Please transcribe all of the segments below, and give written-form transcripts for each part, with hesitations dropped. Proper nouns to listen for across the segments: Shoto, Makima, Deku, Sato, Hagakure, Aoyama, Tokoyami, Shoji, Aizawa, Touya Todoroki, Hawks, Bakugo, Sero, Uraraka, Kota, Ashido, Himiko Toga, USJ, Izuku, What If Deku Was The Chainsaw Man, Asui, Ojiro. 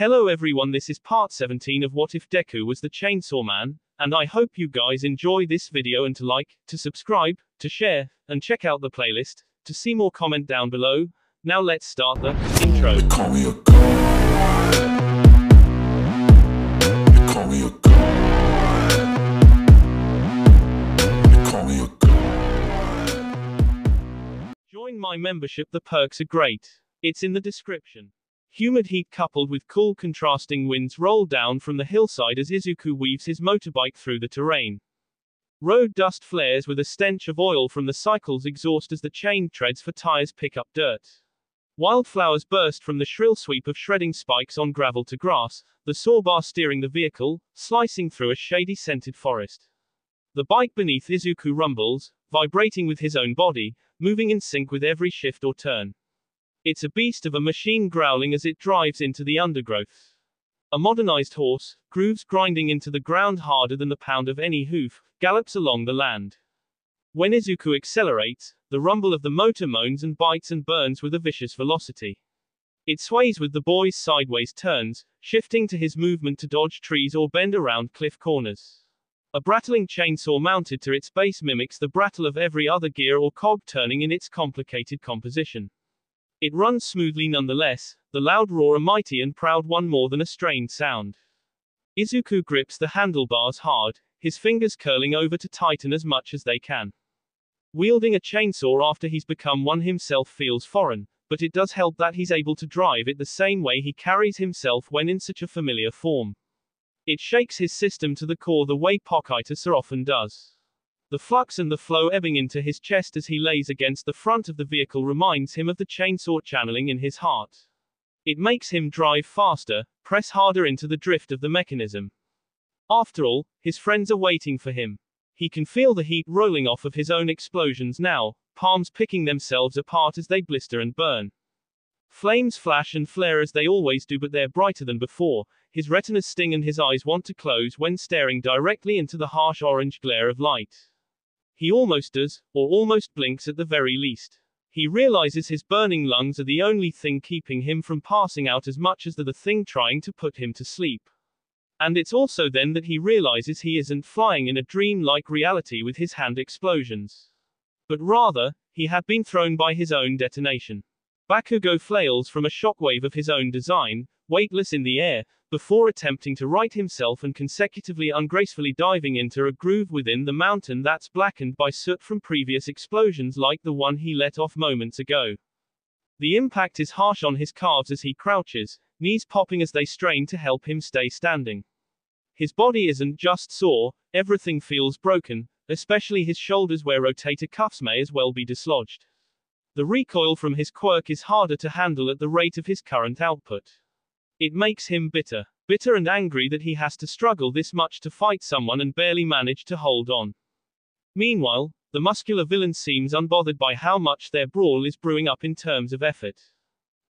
Hello everyone, this is part 17 of What If Deku Was The Chainsaw Man, and I hope you guys enjoy this video and to like, to subscribe, to share, and check out the playlist. To see more, comment down below. Now let's start the intro. They call me a god. They call me a god. They call me a god. Join my membership, the perks are great. It's in the description. Humid heat coupled with cool contrasting winds roll down from the hillside as Izuku weaves his motorbike through the terrain. Road dust flares with a stench of oil from the cycle's exhaust as the chain treads for tires pick up dirt. Wildflowers burst from the shrill sweep of shredding spikes on gravel to grass, the sawbar steering the vehicle, slicing through a shady scented forest. The bike beneath Izuku rumbles, vibrating with his own body, moving in sync with every shift or turn. It's a beast of a machine growling as it drives into the undergrowth. A modernized horse, grooves grinding into the ground harder than the pound of any hoof, gallops along the land. When Izuku accelerates, the rumble of the motor moans and bites and burns with a vicious velocity. It sways with the boy's sideways turns, shifting to his movement to dodge trees or bend around cliff corners. A brattling chainsaw mounted to its base mimics the brattle of every other gear or cog turning in its complicated composition. It runs smoothly nonetheless, the loud roar a mighty and proud one more than a strained sound. Izuku grips the handlebars hard, his fingers curling over to tighten as much as they can. Wielding a chainsaw after he's become one himself feels foreign, but it does help that he's able to drive it the same way he carries himself when in such a familiar form. It shakes his system to the core the way Pochita so often does. The flux and the flow ebbing into his chest as he lays against the front of the vehicle reminds him of the chainsaw channeling in his heart. It makes him drive faster, press harder into the drift of the mechanism. After all, his friends are waiting for him. He can feel the heat rolling off of his own explosions now, palms picking themselves apart as they blister and burn. Flames flash and flare as they always do, but they're brighter than before. His retinas sting and his eyes want to close when staring directly into the harsh orange glare of light. He almost does, or almost blinks at the very least. He realizes his burning lungs are the only thing keeping him from passing out as much as the thing trying to put him to sleep. And it's also then that he realizes he isn't flying in a dream-like reality with his hand explosions. But rather, he had been thrown by his own detonation. Bakugo flails from a shockwave of his own design, weightless in the air, before attempting to right himself and consecutively ungracefully diving into a groove within the mountain that's blackened by soot from previous explosions like the one he let off moments ago. The impact is harsh on his calves as he crouches, knees popping as they strain to help him stay standing. His body isn't just sore, everything feels broken, especially his shoulders where rotator cuffs may as well be dislodged. The recoil from his quirk is harder to handle at the rate of his current output. It makes him bitter and angry that he has to struggle this much to fight someone and barely manage to hold on. Meanwhile, the muscular villain seems unbothered by how much their brawl is brewing up in terms of effort.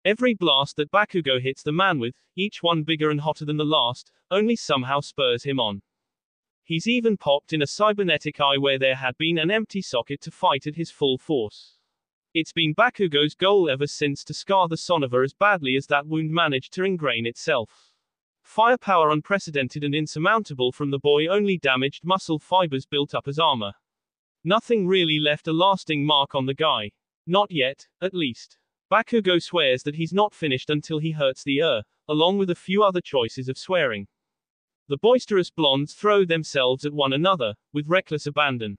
Every blast that Bakugo hits the man with, each one bigger and hotter than the last, only somehow spurs him on. He's even popped in a cybernetic eye where there had been an empty socket to fight at his full force. It's been Bakugo's goal ever since to scar the Sonova as badly as that wound managed to ingrain itself. Firepower unprecedented and insurmountable from the boy only damaged muscle fibers built up as armor. Nothing really left a lasting mark on the guy. Not yet, at least. Bakugo swears that he's not finished until he hurts the along with a few other choices of swearing. The boisterous blondes throw themselves at one another, with reckless abandon.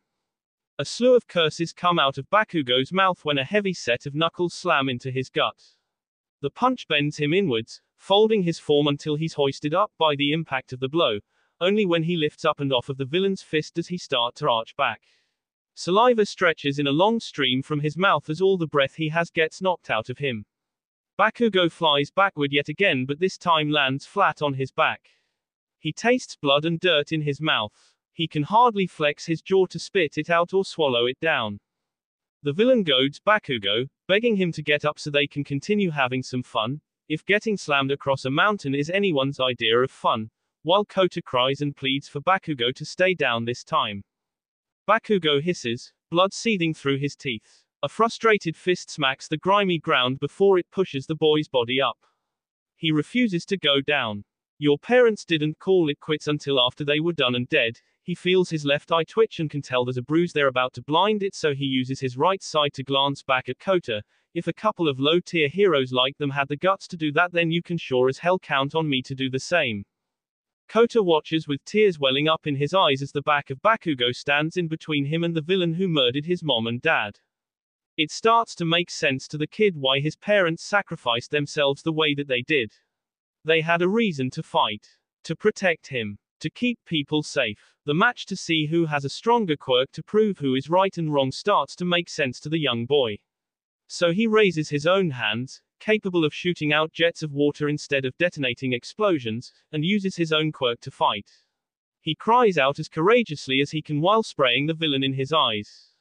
A slew of curses come out of Bakugo's mouth when a heavy set of knuckles slam into his gut. The punch bends him inwards, folding his form until he's hoisted up by the impact of the blow. Only when he lifts up and off of the villain's fist does he start to arch back. Saliva stretches in a long stream from his mouth as all the breath he has gets knocked out of him. Bakugo flies backward yet again, but this time lands flat on his back. He tastes blood and dirt in his mouth. He can hardly flex his jaw to spit it out or swallow it down. The villain goads Bakugo, begging him to get up so they can continue having some fun, if getting slammed across a mountain is anyone's idea of fun, while Kota cries and pleads for Bakugo to stay down this time. Bakugo hisses, blood seething through his teeth. A frustrated fist smacks the grimy ground before it pushes the boy's body up. He refuses to go down. Your parents didn't call it quits until after they were done and dead. He feels his left eye twitch and can tell there's a bruise there about to blind it, so he uses his right side to glance back at Kota. If a couple of low-tier heroes like them had the guts to do that, then you can sure as hell count on me to do the same. Kota watches with tears welling up in his eyes as the back of Bakugo stands in between him and the villain who murdered his mom and dad. It starts to make sense to the kid why his parents sacrificed themselves the way that they did. They had a reason to fight. To protect him. To keep people safe. The match to see who has a stronger quirk to prove who is right and wrong starts to make sense to the young boy. So he raises his own hands, capable of shooting out jets of water instead of detonating explosions, and uses his own quirk to fight. He cries out as courageously as he can while spraying the villain in his eyes.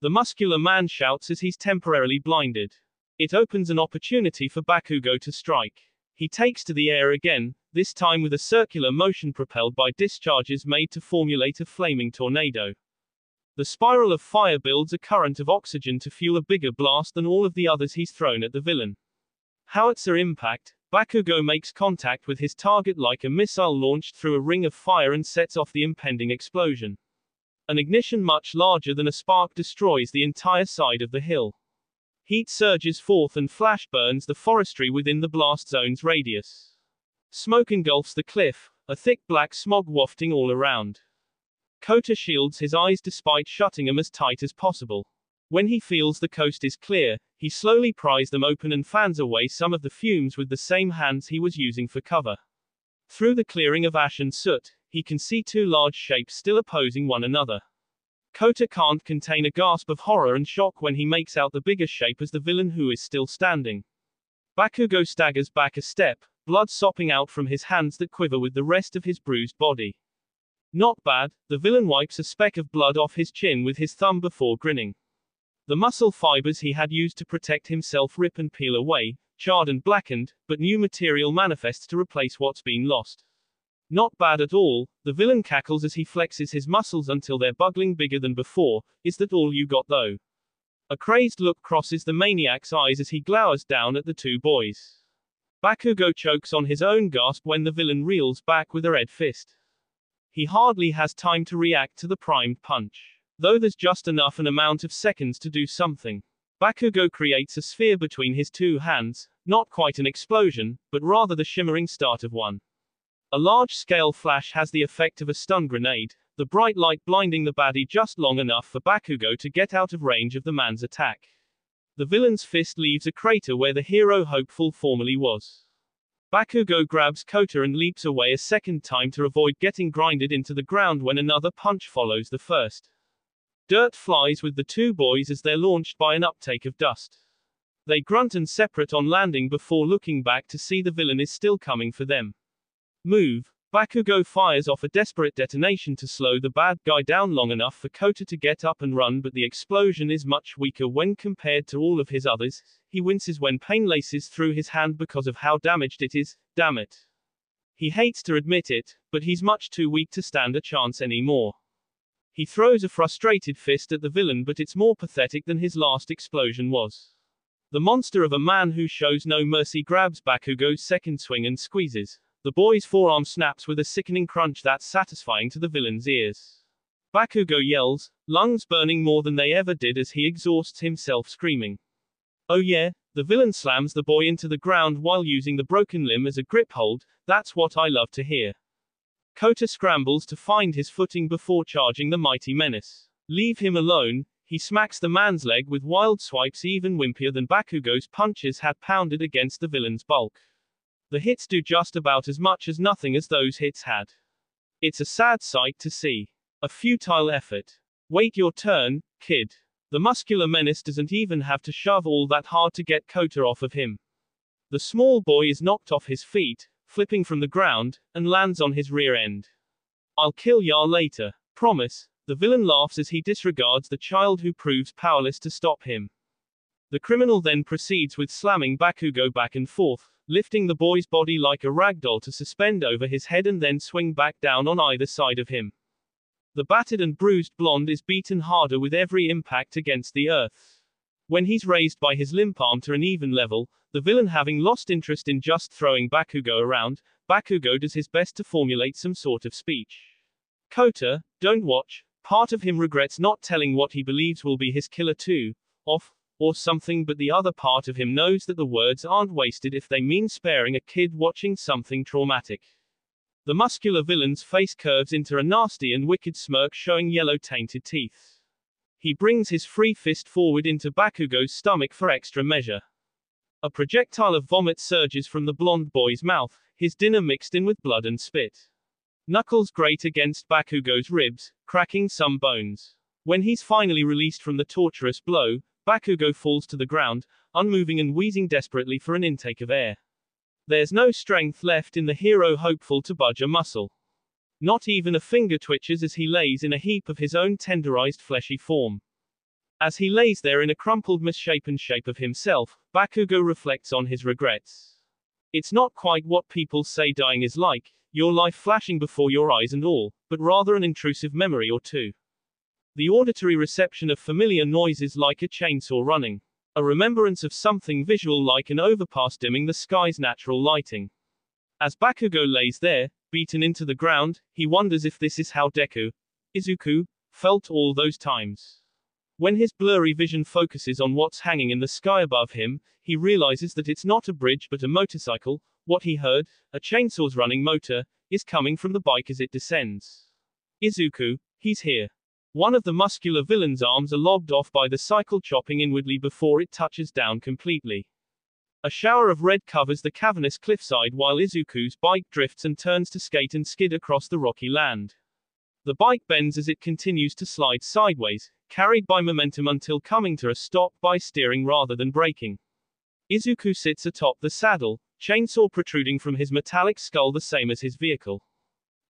The muscular man shouts as he's temporarily blinded. It opens an opportunity for Bakugo to strike. He takes to the air again, this time with a circular motion propelled by discharges made to formulate a flaming tornado. The spiral of fire builds a current of oxygen to fuel a bigger blast than all of the others he's thrown at the villain. Howitzer impact, Bakugo makes contact with his target like a missile launched through a ring of fire and sets off the impending explosion. An ignition much larger than a spark destroys the entire side of the hill. Heat surges forth and flash burns the forestry within the blast zone's radius. Smoke engulfs the cliff, a thick black smog wafting all around. Kota shields his eyes despite shutting them as tight as possible. When he feels the coast is clear, he slowly pries them open and fans away some of the fumes with the same hands he was using for cover. Through the clearing of ash and soot, he can see two large shapes still opposing one another. Kota can't contain a gasp of horror and shock when he makes out the bigger shape as the villain who is still standing. Bakugo staggers back a step, blood sopping out from his hands that quiver with the rest of his bruised body. Not bad, the villain wipes a speck of blood off his chin with his thumb before grinning. The muscle fibers he had used to protect himself rip and peel away, charred and blackened, but new material manifests to replace what's been lost. Not bad at all, the villain cackles as he flexes his muscles until they're buggling bigger than before. Is that all you got though? A crazed look crosses the maniac's eyes as he glowers down at the two boys. Bakugo chokes on his own gasp when the villain reels back with a red fist. He hardly has time to react to the primed punch, though there's just enough an amount of seconds to do something. Bakugo creates a sphere between his two hands, not quite an explosion, but rather the shimmering start of one. A large-scale flash has the effect of a stun grenade, the bright light blinding the baddie just long enough for Bakugo to get out of range of the man's attack. The villain's fist leaves a crater where the hero hopeful formerly was. Bakugo grabs Kota and leaps away a second time to avoid getting grinded into the ground when another punch follows the first. Dirt flies with the two boys as they're launched by an uptake of dust. They grunt and separate on landing before looking back to see the villain is still coming for them. Move, Bakugo fires off a desperate detonation to slow the bad guy down long enough for Kota to get up and run, but the explosion is much weaker when compared to all of his others. He winces when pain laces through his hand because of how damaged it is. Damn it. He hates to admit it, but he's much too weak to stand a chance anymore. He throws a frustrated fist at the villain, but it's more pathetic than his last explosion was. The monster of a man who shows no mercy grabs Bakugo's second swing and squeezes. The boy's forearm snaps with a sickening crunch that's satisfying to the villain's ears. Bakugo yells, lungs burning more than they ever did as he exhausts himself screaming. Oh yeah, the villain slams the boy into the ground while using the broken limb as a grip hold. That's what I love to hear. Kota scrambles to find his footing before charging the mighty menace. Leave him alone, he smacks the man's leg with wild swipes even wimpier than Bakugo's punches had pounded against the villain's bulk. The hits do just about as much as nothing as those hits had. It's a sad sight to see. A futile effort. Wait your turn, kid. The muscular menace doesn't even have to shove all that hard to get Kota off of him. The small boy is knocked off his feet, flipping from the ground, and lands on his rear end. I'll kill ya later. Promise. The villain laughs as he disregards the child who proves powerless to stop him. The criminal then proceeds with slamming Bakugo back and forth, lifting the boy's body like a ragdoll to suspend over his head and then swing back down on either side of him. The battered and bruised blonde is beaten harder with every impact against the earth. When he's raised by his limp arm to an even level, The villain having lost interest in just throwing Bakugo around, Bakugo does his best to formulate some sort of speech. Kota, don't watch, part of him regrets not telling what he believes will be his killer too, off, or something, but the other part of him knows that the words aren't wasted if they mean sparing a kid watching something traumatic. The muscular villain's face curves into a nasty and wicked smirk showing yellow tainted teeth. He brings his free fist forward into Bakugo's stomach for extra measure. A projectile of vomit surges from the blonde boy's mouth, his dinner mixed in with blood and spit. Knuckles grate against Bakugo's ribs, cracking some bones. When he's finally released from the torturous blow, Bakugo falls to the ground, unmoving and wheezing desperately for an intake of air. There's no strength left in the hero hopeful to budge a muscle. Not even a finger twitches as he lays in a heap of his own tenderized fleshy form. As he lays there in a crumpled, misshapen shape of himself, Bakugo reflects on his regrets. It's not quite what people say dying is like, your life flashing before your eyes and all, but rather an intrusive memory or two. The auditory reception of familiar noises like a chainsaw running. A remembrance of something visual like an overpass dimming the sky's natural lighting. As Bakugo lays there, beaten into the ground, he wonders if this is how Deku, Izuku, felt all those times. When his blurry vision focuses on what's hanging in the sky above him, he realizes that it's not a bridge but a motorcycle. What he heard, a chainsaw's running motor, is coming from the bike as it descends. Izuku, he's here. One of the muscular villain's arms are lobbed off by the cycle, chopping inwardly before it touches down completely. A shower of red covers the cavernous cliffside while Izuku's bike drifts and turns to skate and skid across the rocky land. The bike bends as it continues to slide sideways, carried by momentum until coming to a stop by steering rather than braking. Izuku sits atop the saddle, chainsaw protruding from his metallic skull the same as his vehicle.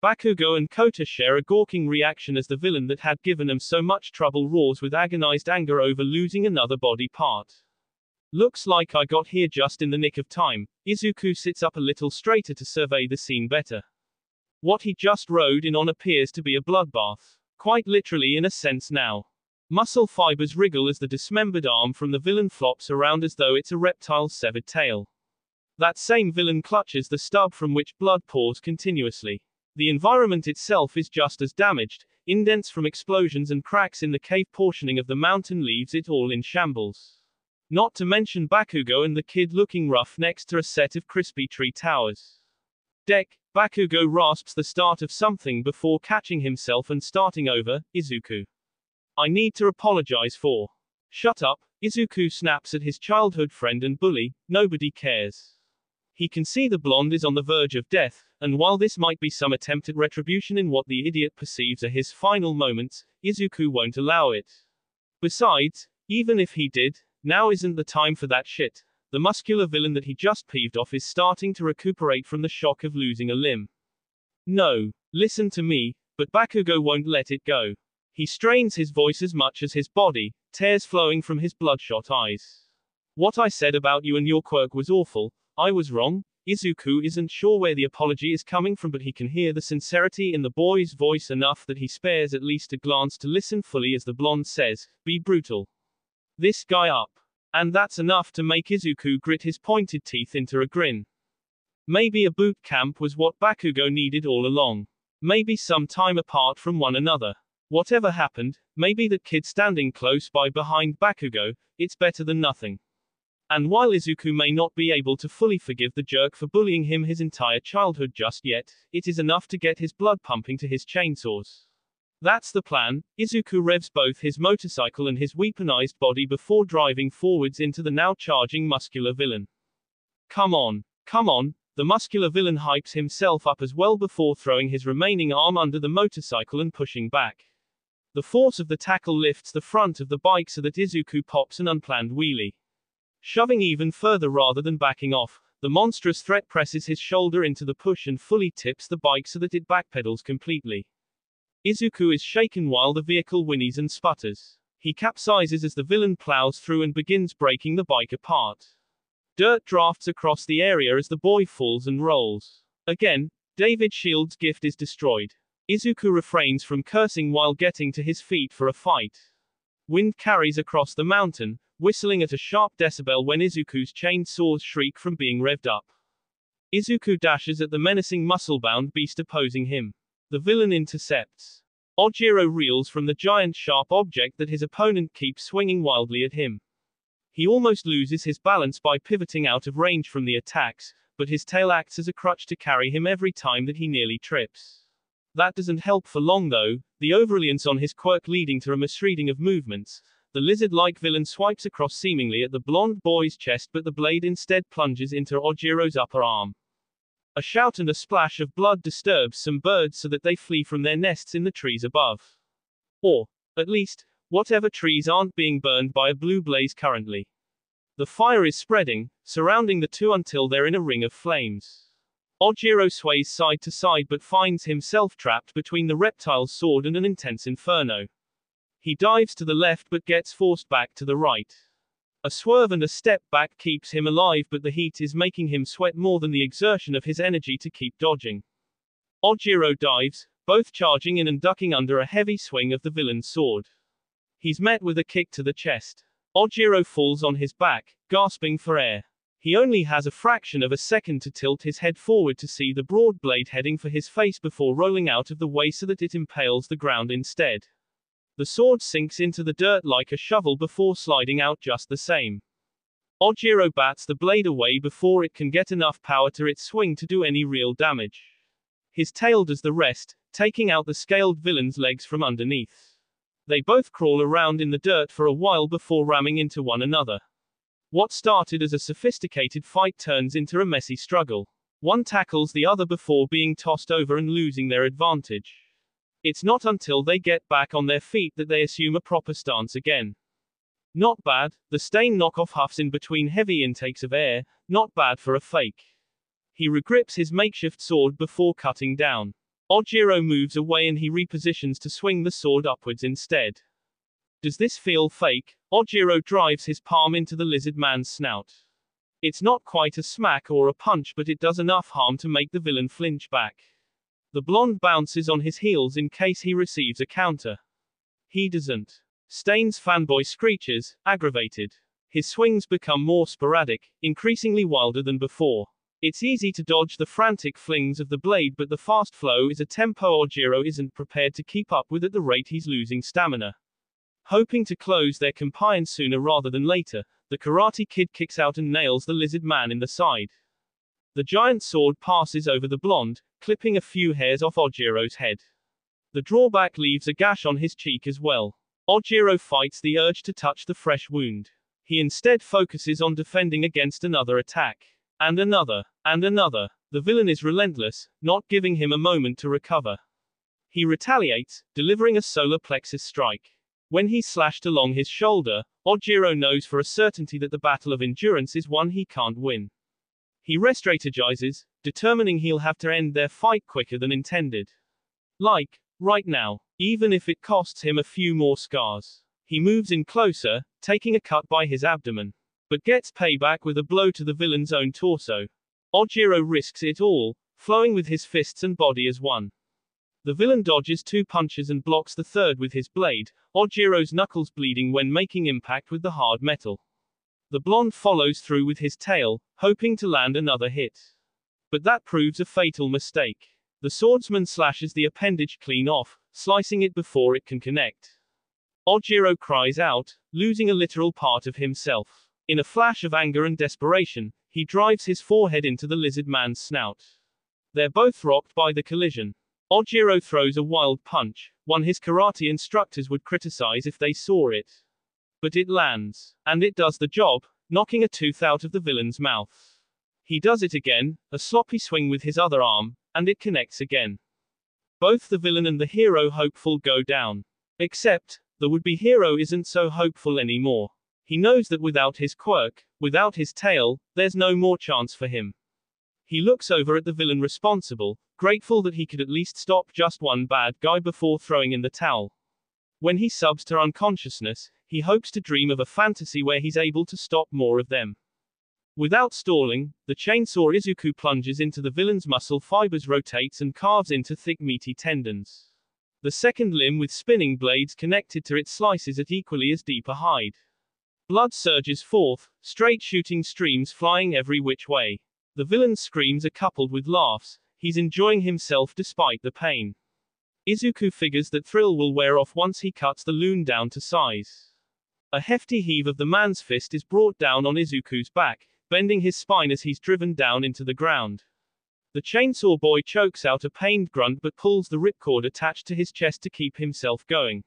Bakugo and Kota share a gawking reaction as the villain that had given them so much trouble roars with agonized anger over losing another body part. Looks like I got here just in the nick of time. Izuku sits up a little straighter to survey the scene better. What he just rode in on appears to be a bloodbath. Quite literally in a sense now. Muscle fibers wriggle as the dismembered arm from the villain flops around as though it's a reptile's severed tail. That same villain clutches the stub from which blood pours continuously. The environment itself is just as damaged, indents from explosions and cracks in the cave portioning of the mountain leaves it all in shambles. Not to mention Bakugo and the kid looking rough next to a set of crispy tree towers. Bakugo rasps the start of something before catching himself and starting over. Izuku. I need to apologize for. Shut up, Izuku snaps at his childhood friend and bully, nobody cares. He can see the blonde is on the verge of death, and while this might be some attempt at retribution in what the idiot perceives are his final moments, Izuku won't allow it. Besides, even if he did, now isn't the time for that shit. The muscular villain that he just peeved off is starting to recuperate from the shock of losing a limb. No, listen to me, but Bakugo won't let it go. He strains his voice as much as his body, tears flowing from his bloodshot eyes. What I said about you and your quirk was awful. I was wrong. Izuku isn't sure where the apology is coming from, but he can hear the sincerity in the boy's voice enough that he spares at least a glance to listen fully as the blonde says, be brutal. This guy up. And that's enough to make Izuku grit his pointed teeth into a grin. Maybe a boot camp was what Bakugo needed all along. Maybe some time apart from one another. Whatever happened, maybe that kid standing close by behind Bakugo, it's better than nothing. And while Izuku may not be able to fully forgive the jerk for bullying him his entire childhood just yet, it is enough to get his blood pumping to his chainsaws. That's the plan. Izuku revs both his motorcycle and his weaponized body before driving forwards into the now charging muscular villain. Come on, come on, the muscular villain hypes himself up as well before throwing his remaining arm under the motorcycle and pushing back. The force of the tackle lifts the front of the bike so that Izuku pops an unplanned wheelie. Shoving even further rather than backing off, the monstrous threat presses his shoulder into the push and fully tips the bike so that it backpedals completely. Izuku is shaken while the vehicle whinnies and sputters. He capsizes as the villain plows through and begins breaking the bike apart. Dirt drafts across the area as the boy falls and rolls. Again, David Shield's gift is destroyed. Izuku refrains from cursing while getting to his feet for a fight. Wind carries across the mountain, whistling at a sharp decibel when Izuku's chained swords shriek from being revved up. Izuku dashes at the menacing muscle-bound beast opposing him. The villain intercepts. Ojiro reels from the giant sharp object that his opponent keeps swinging wildly at him. He almost loses his balance by pivoting out of range from the attacks, but his tail acts as a crutch to carry him every time that he nearly trips. That doesn't help for long though, the overreliance on his quirk leading to a misreading of movements. The lizard-like villain swipes across seemingly at the blonde boy's chest, but the blade instead plunges into Ojiro's upper arm. A shout and a splash of blood disturbs some birds so that they flee from their nests in the trees above. Or, at least, whatever trees aren't being burned by a blue blaze currently. The fire is spreading, surrounding the two until they're in a ring of flames. Ojiro sways side to side but finds himself trapped between the reptile's sword and an intense inferno. He dives to the left but gets forced back to the right. A swerve and a step back keeps him alive, but the heat is making him sweat more than the exertion of his energy to keep dodging. Ojiro dives, both charging in and ducking under a heavy swing of the villain's sword. He's met with a kick to the chest. Ojiro falls on his back, gasping for air. He only has a fraction of a second to tilt his head forward to see the broad blade heading for his face before rolling out of the way so that it impales the ground instead. The sword sinks into the dirt like a shovel before sliding out just the same. Ojiro bats the blade away before it can get enough power to its swing to do any real damage. His tail does the rest, taking out the scaled villain's legs from underneath. They both crawl around in the dirt for a while before ramming into one another. What started as a sophisticated fight turns into a messy struggle. One tackles the other before being tossed over and losing their advantage. It's not until they get back on their feet that they assume a proper stance again. Not bad, the Stain knockoff huffs in between heavy intakes of air, not bad for a fake. He regrips his makeshift sword before cutting down. Ojiro moves away and he repositions to swing the sword upwards instead. Does this feel fake? Ojiro drives his palm into the lizard man's snout. It's not quite a smack or a punch, but it does enough harm to make the villain flinch back. The blonde bounces on his heels in case he receives a counter. He doesn't. Stain's fanboy screeches, aggravated. His swings become more sporadic, increasingly wilder than before. It's easy to dodge the frantic flings of the blade, but the fast flow is a tempo Ojiro isn't prepared to keep up with at the rate he's losing stamina. Hoping to close their compion sooner rather than later, the Karate Kid kicks out and nails the lizard man in the side. The giant sword passes over the blonde, clipping a few hairs off Ojiro's head. The drawback leaves a gash on his cheek as well. Ojiro fights the urge to touch the fresh wound. He instead focuses on defending against another attack. And another, and another. The villain is relentless, not giving him a moment to recover. He retaliates, delivering a solar plexus strike. When he's slashed along his shoulder, Ojiro knows for a certainty that the battle of endurance is one he can't win. He re-strategizes, determining he'll have to end their fight quicker than intended. Like, right now, even if it costs him a few more scars. He moves in closer, taking a cut by his abdomen, but gets payback with a blow to the villain's own torso. Ojiro risks it all, flowing with his fists and body as one. The villain dodges two punches and blocks the third with his blade, Ojiro's knuckles bleeding when making impact with the hard metal. The blonde follows through with his tail, hoping to land another hit. But that proves a fatal mistake. The swordsman slashes the appendage clean off, slicing it before it can connect. Ojiro cries out, losing a literal part of himself. In a flash of anger and desperation, he drives his forehead into the lizard man's snout. They're both rocked by the collision. Ojiro throws a wild punch, one his karate instructors would criticize if they saw it. But it lands, and it does the job, knocking a tooth out of the villain's mouth. He does it again, a sloppy swing with his other arm, and it connects again. Both the villain and the hero hopeful go down. Except, the would-be hero isn't so hopeful anymore. He knows that without his quirk, without his tail, there's no more chance for him. He looks over at the villain responsible, grateful that he could at least stop just one bad guy before throwing in the towel. When he subs to unconsciousness, he hopes to dream of a fantasy where he's able to stop more of them. Without stalling, the chainsaw Izuku plunges into the villain's muscle fibers, rotates and carves into thick meaty tendons. The second limb with spinning blades connected to it slices at equally as deep a hide. Blood surges forth, straight shooting streams flying every which way. The villain's screams are coupled with laughs. He's enjoying himself despite the pain. Izuku figures that thrill will wear off once he cuts the loon down to size. A hefty heave of the man's fist is brought down on Izuku's back, bending his spine as he's driven down into the ground. The chainsaw boy chokes out a pained grunt but pulls the ripcord attached to his chest to keep himself going.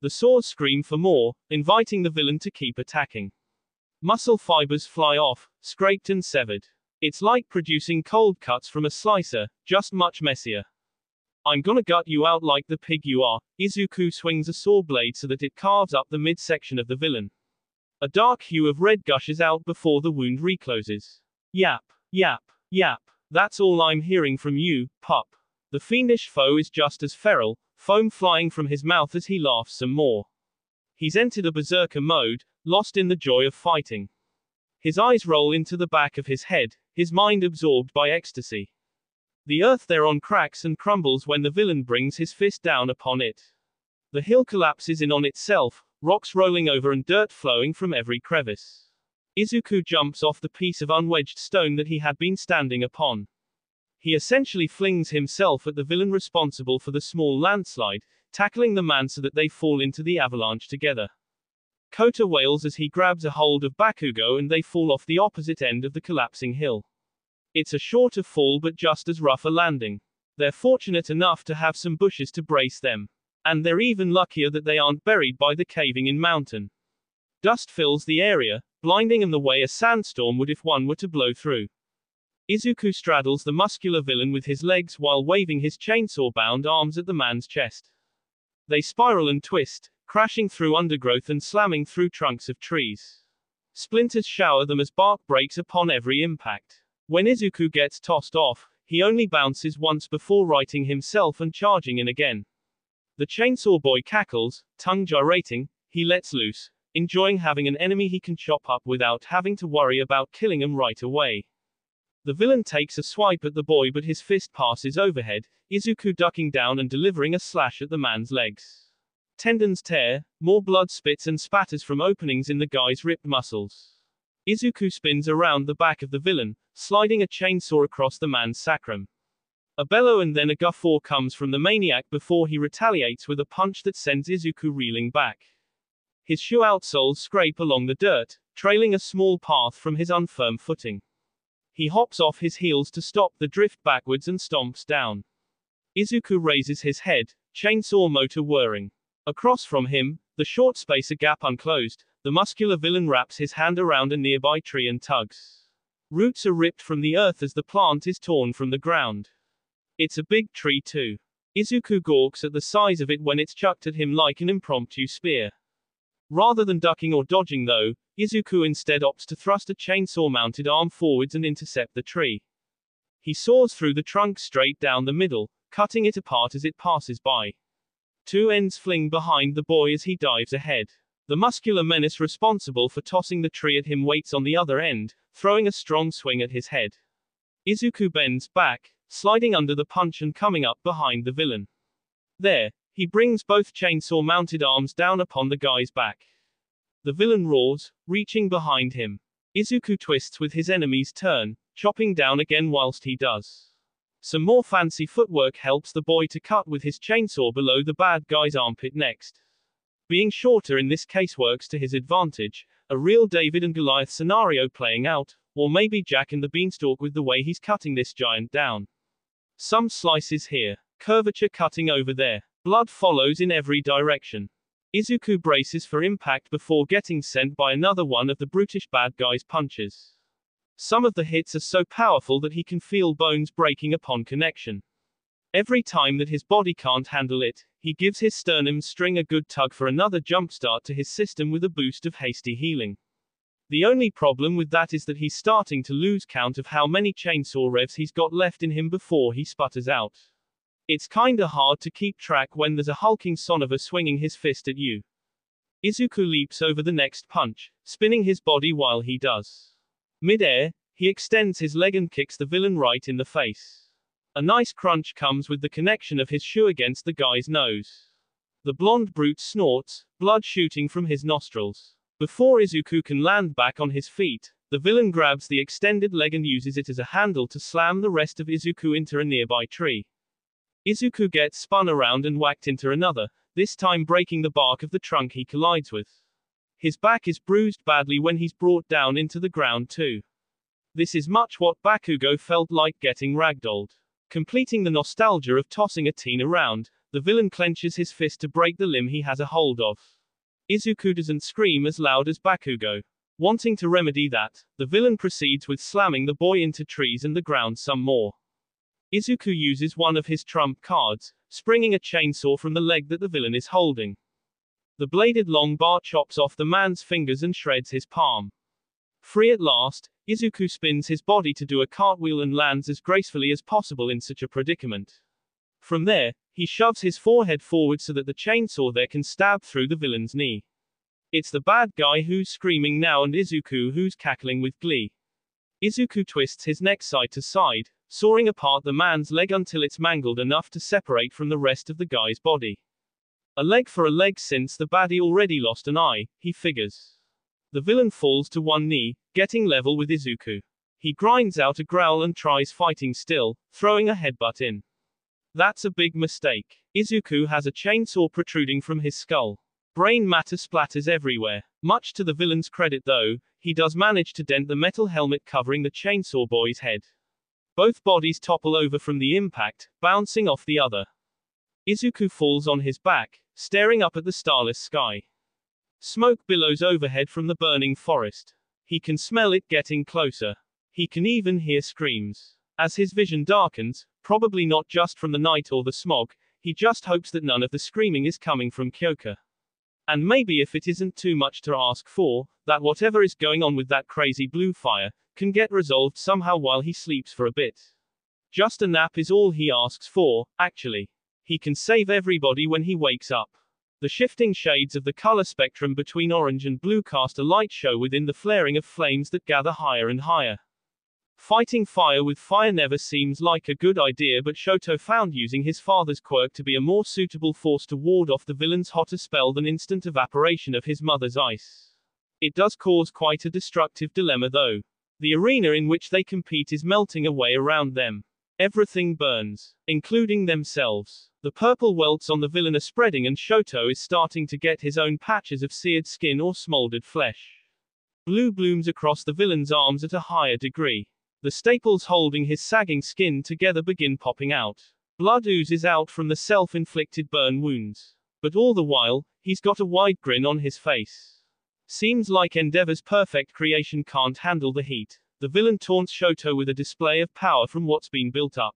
The swords scream for more, inviting the villain to keep attacking. Muscle fibers fly off, scraped and severed. It's like producing cold cuts from a slicer, just much messier. I'm gonna gut you out like the pig you are. Izuku swings a saw blade so that it carves up the midsection of the villain. A dark hue of red gushes out before the wound recloses. Yap, yap, yap. That's all I'm hearing from you, pup. The fiendish foe is just as feral, foam flying from his mouth as he laughs some more. He's entered a berserker mode, lost in the joy of fighting. His eyes roll into the back of his head, his mind absorbed by ecstasy. The earth thereon cracks and crumbles when the villain brings his fist down upon it. The hill collapses in on itself, rocks rolling over and dirt flowing from every crevice. Izuku jumps off the piece of unwedged stone that he had been standing upon. He essentially flings himself at the villain responsible for the small landslide, tackling the man so that they fall into the avalanche together. Kota wails as he grabs a hold of Bakugo and they fall off the opposite end of the collapsing hill. It's a shorter fall but just as rough a landing. They're fortunate enough to have some bushes to brace them. And they're even luckier that they aren't buried by the caving-in mountain. Dust fills the area, blinding them the way a sandstorm would if one were to blow through. Izuku straddles the muscular villain with his legs while waving his chainsaw-bound arms at the man's chest. They spiral and twist, crashing through undergrowth and slamming through trunks of trees. Splinters shower them as bark breaks upon every impact. When Izuku gets tossed off, he only bounces once before righting himself and charging in again. The chainsaw boy cackles, tongue gyrating. He lets loose, enjoying having an enemy he can chop up without having to worry about killing him right away. The villain takes a swipe at the boy but his fist passes overhead, Izuku ducking down and delivering a slash at the man's legs. Tendons tear, more blood spits and spatters from openings in the guy's ripped muscles. Izuku spins around the back of the villain, sliding a chainsaw across the man's sacrum. A bellow and then a guffaw comes from the maniac before he retaliates with a punch that sends Izuku reeling back. His shoe outsoles scrape along the dirt, trailing a small path from his unfirm footing. He hops off his heels to stop the drift backwards and stomps down. Izuku raises his head, chainsaw motor whirring. Across from him, the short spacer gap unclosed, the muscular villain wraps his hand around a nearby tree and tugs. Roots are ripped from the earth as the plant is torn from the ground. It's a big tree too. Izuku gawks at the size of it when it's chucked at him like an impromptu spear. Rather than ducking or dodging though, Izuku instead opts to thrust a chainsaw-mounted arm forwards and intercept the tree. He saws through the trunk straight down the middle, cutting it apart as it passes by. Two ends fling behind the boy as he dives ahead. The muscular menace responsible for tossing the tree at him waits on the other end, throwing a strong swing at his head. Izuku bends back, sliding under the punch and coming up behind the villain. There. He brings both chainsaw-mounted arms down upon the guy's back. The villain roars, reaching behind him. Izuku twists with his enemy's turn, chopping down again whilst he does. Some more fancy footwork helps the boy to cut with his chainsaw below the bad guy's armpit next. Being shorter in this case works to his advantage, a real David and Goliath scenario playing out, or maybe Jack and the Beanstalk with the way he's cutting this giant down. Some slices here, curvature cutting over there. Blood follows in every direction. Izuku braces for impact before getting sent by another one of the brutish bad guy's punches. Some of the hits are so powerful that he can feel bones breaking upon connection. Every time that his body can't handle it, he gives his sternum string a good tug for another jumpstart to his system with a boost of hasty healing. The only problem with that is that he's starting to lose count of how many chainsaw revs he's got left in him before he sputters out. It's kinda hard to keep track when there's a hulking son of a swinging his fist at you. Izuku leaps over the next punch, spinning his body while he does. Mid-air, he extends his leg and kicks the villain right in the face. A nice crunch comes with the connection of his shoe against the guy's nose. The blonde brute snorts, blood shooting from his nostrils. Before Izuku can land back on his feet, the villain grabs the extended leg and uses it as a handle to slam the rest of Izuku into a nearby tree. Izuku gets spun around and whacked into another, this time breaking the bark of the trunk he collides with. His back is bruised badly when he's brought down into the ground too. This is much what Bakugo felt like getting ragdolled. Completing the nostalgia of tossing a teen around, the villain clenches his fist to break the limb he has a hold of. Izuku doesn't scream as loud as Bakugo. Wanting to remedy that, the villain proceeds with slamming the boy into trees and the ground some more. Izuku uses one of his trump cards, springing a chainsaw from the leg that the villain is holding. The bladed long bar chops off the man's fingers and shreds his palm. Free at last, Izuku spins his body to do a cartwheel and lands as gracefully as possible in such a predicament. From there, he shoves his forehead forward so that the chainsaw there can stab through the villain's knee. It's the bad guy who's screaming now and Izuku who's cackling with glee. Izuku twists his neck side to side, sawing apart the man's leg until it's mangled enough to separate from the rest of the guy's body. A leg for a leg since the baddie already lost an eye, he figures. The villain falls to one knee, getting level with Izuku. He grinds out a growl and tries fighting still, throwing a headbutt in. That's a big mistake. Izuku has a chainsaw protruding from his skull. Brain matter splatters everywhere. Much to the villain's credit though, he does manage to dent the metal helmet covering the chainsaw boy's head. Both bodies topple over from the impact, bouncing off the other. Izuku falls on his back, staring up at the starless sky. Smoke billows overhead from the burning forest. He can smell it getting closer. He can even hear screams. As his vision darkens, probably not just from the night or the smog, he just hopes that none of the screaming is coming from Kyoka. And maybe if it isn't too much to ask for, that whatever is going on with that crazy blue fire, can get resolved somehow while he sleeps for a bit. Just a nap is all he asks for, actually. He can save everybody when he wakes up. The shifting shades of the color spectrum between orange and blue cast a light show within the flaring of flames that gather higher and higher. Fighting fire with fire never seems like a good idea, but Shoto found using his father's quirk to be a more suitable force to ward off the villain's hotter spell than instant evaporation of his mother's ice. It does cause quite a destructive dilemma though. The arena in which they compete is melting away around them. Everything burns, including themselves. The purple welts on the villain are spreading and Shoto is starting to get his own patches of seared skin or smoldered flesh. Blue blooms across the villain's arms at a higher degree. The staples holding his sagging skin together begin popping out. Blood oozes out from the self-inflicted burn wounds. But all the while, he's got a wide grin on his face. Seems like Endeavor's perfect creation can't handle the heat. The villain taunts Shoto with a display of power from what's been built up.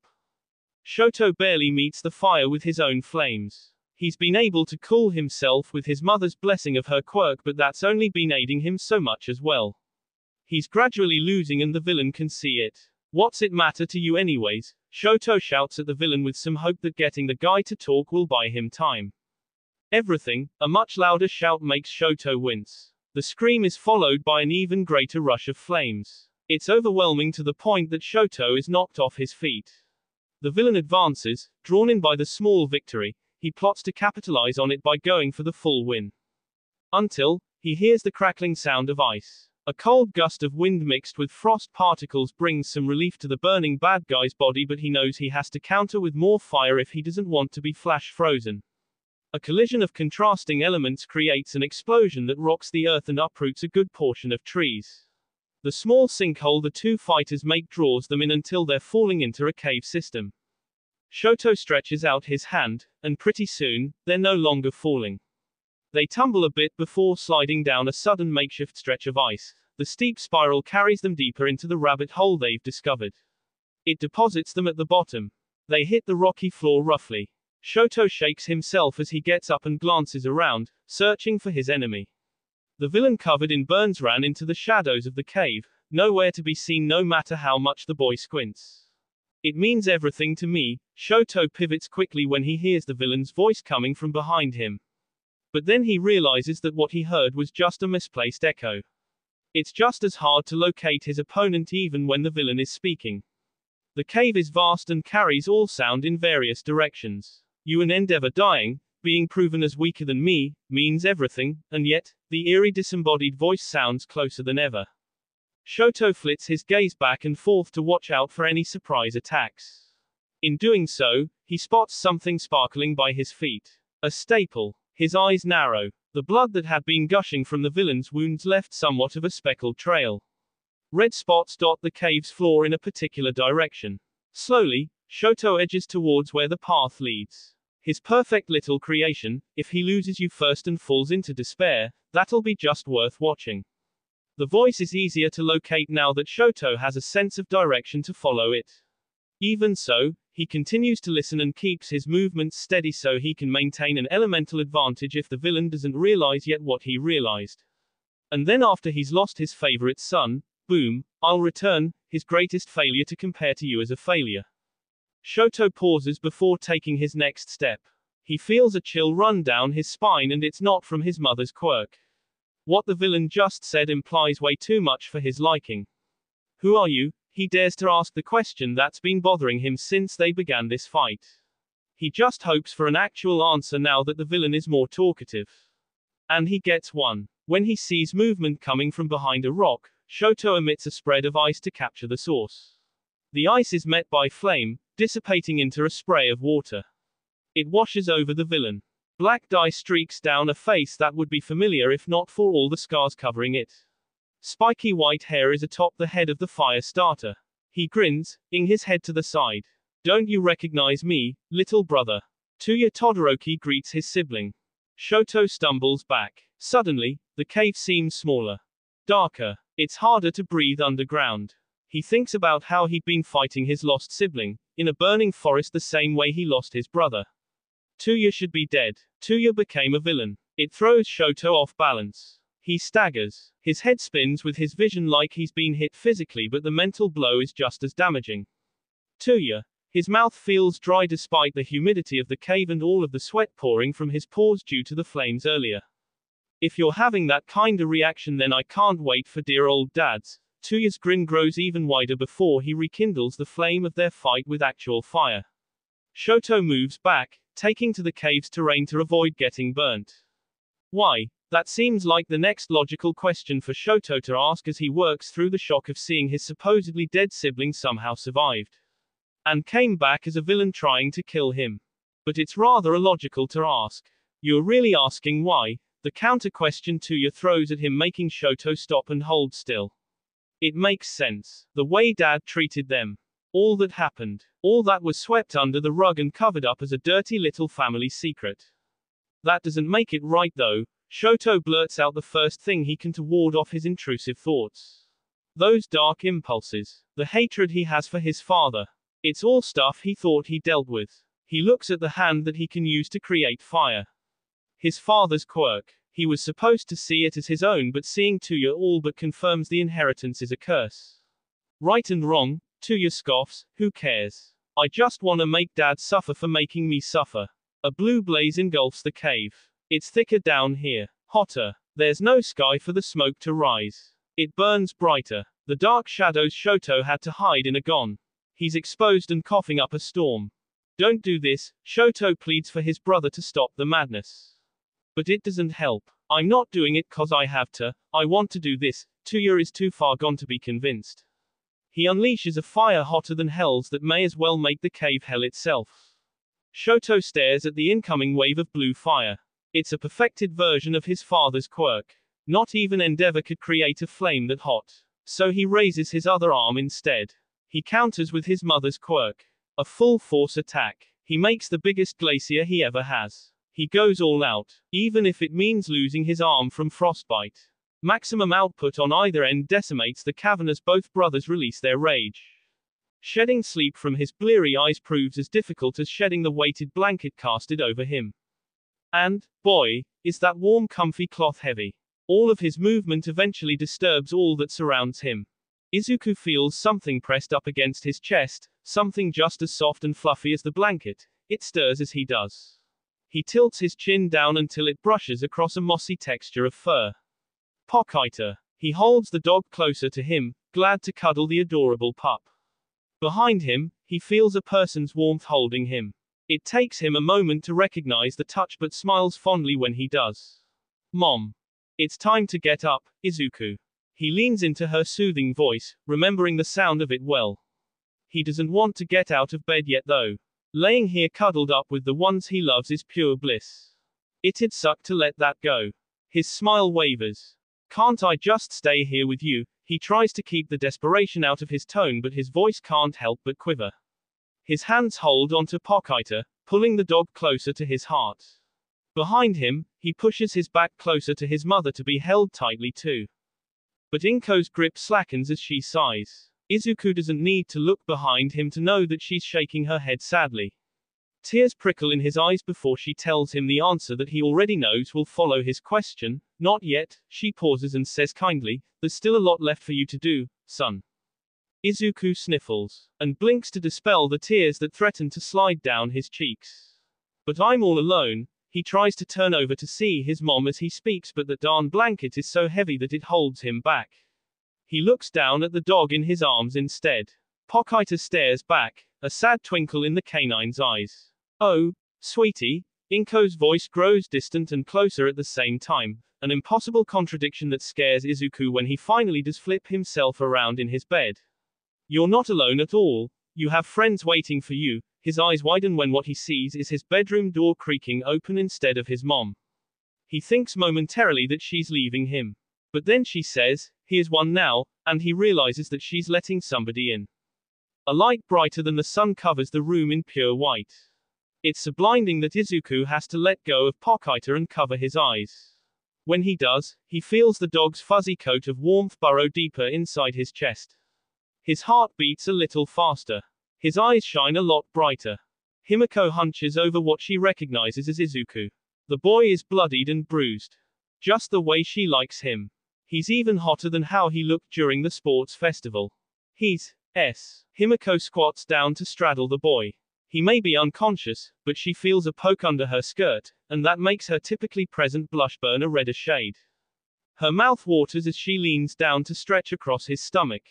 Shoto barely meets the fire with his own flames. He's been able to cool himself with his mother's blessing of her quirk, but that's only been aiding him so much as well. He's gradually losing and the villain can see it. What's it matter to you anyways? Shoto shouts at the villain with some hope that getting the guy to talk will buy him time. Everything, a much louder shout makes Shoto wince. The scream is followed by an even greater rush of flames. It's overwhelming to the point that Shoto is knocked off his feet. The villain advances, drawn in by the small victory, he plots to capitalize on it by going for the full win. Until, he hears the crackling sound of ice. A cold gust of wind mixed with frost particles brings some relief to the burning bad guy's body, but he knows he has to counter with more fire if he doesn't want to be flash frozen. A collision of contrasting elements creates an explosion that rocks the earth and uproots a good portion of trees. The small sinkhole the two fighters make draws them in until they're falling into a cave system. Shoto stretches out his hand, and pretty soon, they're no longer falling. They tumble a bit before sliding down a sudden makeshift stretch of ice. The steep spiral carries them deeper into the rabbit hole they've discovered. It deposits them at the bottom. They hit the rocky floor roughly. Shoto shakes himself as he gets up and glances around, searching for his enemy. The villain covered in burns ran into the shadows of the cave, nowhere to be seen no matter how much the boy squints. It means everything to me. Shoto pivots quickly when he hears the villain's voice coming from behind him. But then he realizes that what he heard was just a misplaced echo. It's just as hard to locate his opponent even when the villain is speaking. The cave is vast and carries all sound in various directions. You and Endeavor dying, being proven as weaker than me, means everything, and yet, the eerie disembodied voice sounds closer than ever. Shoto flits his gaze back and forth to watch out for any surprise attacks. In doing so, he spots something sparkling by his feet. A staple. His eyes narrow. The blood that had been gushing from the villain's wounds left somewhat of a speckled trail. Red spots dot the cave's floor in a particular direction. Slowly, Shoto edges towards where the path leads. His perfect little creation, if he loses you first and falls into despair, that'll be just worth watching. The voice is easier to locate now that Shoto has a sense of direction to follow it. Even so, he continues to listen and keeps his movements steady so he can maintain an elemental advantage if the villain doesn't realize yet what he realized. And then after he's lost his favorite son, boom, I'll return, his greatest failure to compare to you as a failure. Shoto pauses before taking his next step. He feels a chill run down his spine, and it's not from his mother's quirk. What the villain just said implies way too much for his liking. Who are you? He dares to ask the question that's been bothering him since they began this fight. He just hopes for an actual answer now that the villain is more talkative. And he gets one. When he sees movement coming from behind a rock, Shoto emits a spread of ice to capture the source. The ice is met by flame, dissipating into a spray of water. It washes over the villain. Black dye streaks down a face that would be familiar if not for all the scars covering it. Spiky white hair is atop the head of the fire starter. He grins, ing his head to the side. Don't you recognize me, little brother? Touya Todoroki greets his sibling. Shoto stumbles back. Suddenly, the cave seems smaller. Darker. It's harder to breathe underground. He thinks about how he'd been fighting his lost sibling, in a burning forest the same way he lost his brother. Touya should be dead. Touya became a villain. It throws Shoto off balance. He staggers. His head spins with his vision like he's been hit physically, but the mental blow is just as damaging. Touya. His mouth feels dry despite the humidity of the cave and all of the sweat pouring from his pores due to the flames earlier. If you're having that kind of reaction, then I can't wait for dear old dads. Touya's grin grows even wider before he rekindles the flame of their fight with actual fire. Shoto moves back, taking to the cave's terrain to avoid getting burnt. Why? That seems like the next logical question for Shoto to ask as he works through the shock of seeing his supposedly dead sibling somehow survived. And came back as a villain trying to kill him. But it's rather illogical to ask. You're really asking why? The counter-question Touya throws at him, making Shoto stop and hold still. It makes sense. The way Dad treated them. All that happened. All that was swept under the rug and covered up as a dirty little family secret. That doesn't make it right though. Shoto blurts out the first thing he can to ward off his intrusive thoughts. Those dark impulses. The hatred he has for his father. It's all stuff he thought he dealt with. He looks at the hand that he can use to create fire. His father's quirk. He was supposed to see it as his own, but seeing Touya all but confirms the inheritance is a curse. Right and wrong, Touya scoffs, who cares? I just wanna make Dad suffer for making me suffer. A blue blaze engulfs the cave. It's thicker down here. Hotter. There's no sky for the smoke to rise. It burns brighter. The dark shadows Shoto had to hide in are gone. He's exposed and coughing up a storm. Don't do this, Shoto pleads for his brother to stop the madness. But it doesn't help. I'm not doing it cause I have to, I want to do this. Touya is too far gone to be convinced. He unleashes a fire hotter than hell's that may as well make the cave hell itself. Shoto stares at the incoming wave of blue fire. It's a perfected version of his father's quirk. Not even Endeavor could create a flame that hot. So he raises his other arm instead. He counters with his mother's quirk. A full force attack. He makes the biggest glacier he ever has. He goes all out, even if it means losing his arm from frostbite. Maximum output on either end decimates the cavern as both brothers release their rage. Shedding sleep from his bleary eyes proves as difficult as shedding the weighted blanket casted over him. And, boy, is that warm comfy cloth heavy. All of his movement eventually disturbs all that surrounds him. Izuku feels something pressed up against his chest, something just as soft and fluffy as the blanket. It stirs as he does. He tilts his chin down until it brushes across a mossy texture of fur. Pochita. He holds the dog closer to him, glad to cuddle the adorable pup. Behind him, he feels a person's warmth holding him. It takes him a moment to recognize the touch but smiles fondly when he does. Mom. It's time to get up, Izuku. He leans into her soothing voice, remembering the sound of it well. He doesn't want to get out of bed yet though. Laying here cuddled up with the ones he loves is pure bliss. It'd suck to let that go. His smile wavers. Can't I just stay here with you? He tries to keep the desperation out of his tone but his voice can't help but quiver. His hands hold onto Pochita, pulling the dog closer to his heart. Behind him, he pushes his back closer to his mother to be held tightly too. But Inko's grip slackens as she sighs. Izuku doesn't need to look behind him to know that she's shaking her head sadly. Tears prickle in his eyes before she tells him the answer that he already knows will follow his question. Not yet, she pauses and says kindly, there's still a lot left for you to do, son. Izuku sniffles, and blinks to dispel the tears that threaten to slide down his cheeks. But I'm all alone. He tries to turn over to see his mom as he speaks but that darn blanket is so heavy that it holds him back. He looks down at the dog in his arms instead. Pochita stares back, a sad twinkle in the canine's eyes. Oh, sweetie. Inko's voice grows distant and closer at the same time, an impossible contradiction that scares Izuku when he finally does flip himself around in his bed. You're not alone at all. You have friends waiting for you. His eyes widen when what he sees is his bedroom door creaking open instead of his mom. He thinks momentarily that she's leaving him. But then she says, here's one now, and he realizes that she's letting somebody in. A light brighter than the sun covers the room in pure white. It's so blinding that Izuku has to let go of Pochita and cover his eyes. When he does, he feels the dog's fuzzy coat of warmth burrow deeper inside his chest. His heart beats a little faster. His eyes shine a lot brighter. Himiko hunches over what she recognizes as Izuku. The boy is bloodied and bruised. Just the way she likes him. He's even hotter than how he looked during the sports festival. Himiko squats down to straddle the boy. He may be unconscious, but she feels a poke under her skirt, and that makes her typically present blush burn a redder shade. Her mouth waters as she leans down to stretch across his stomach.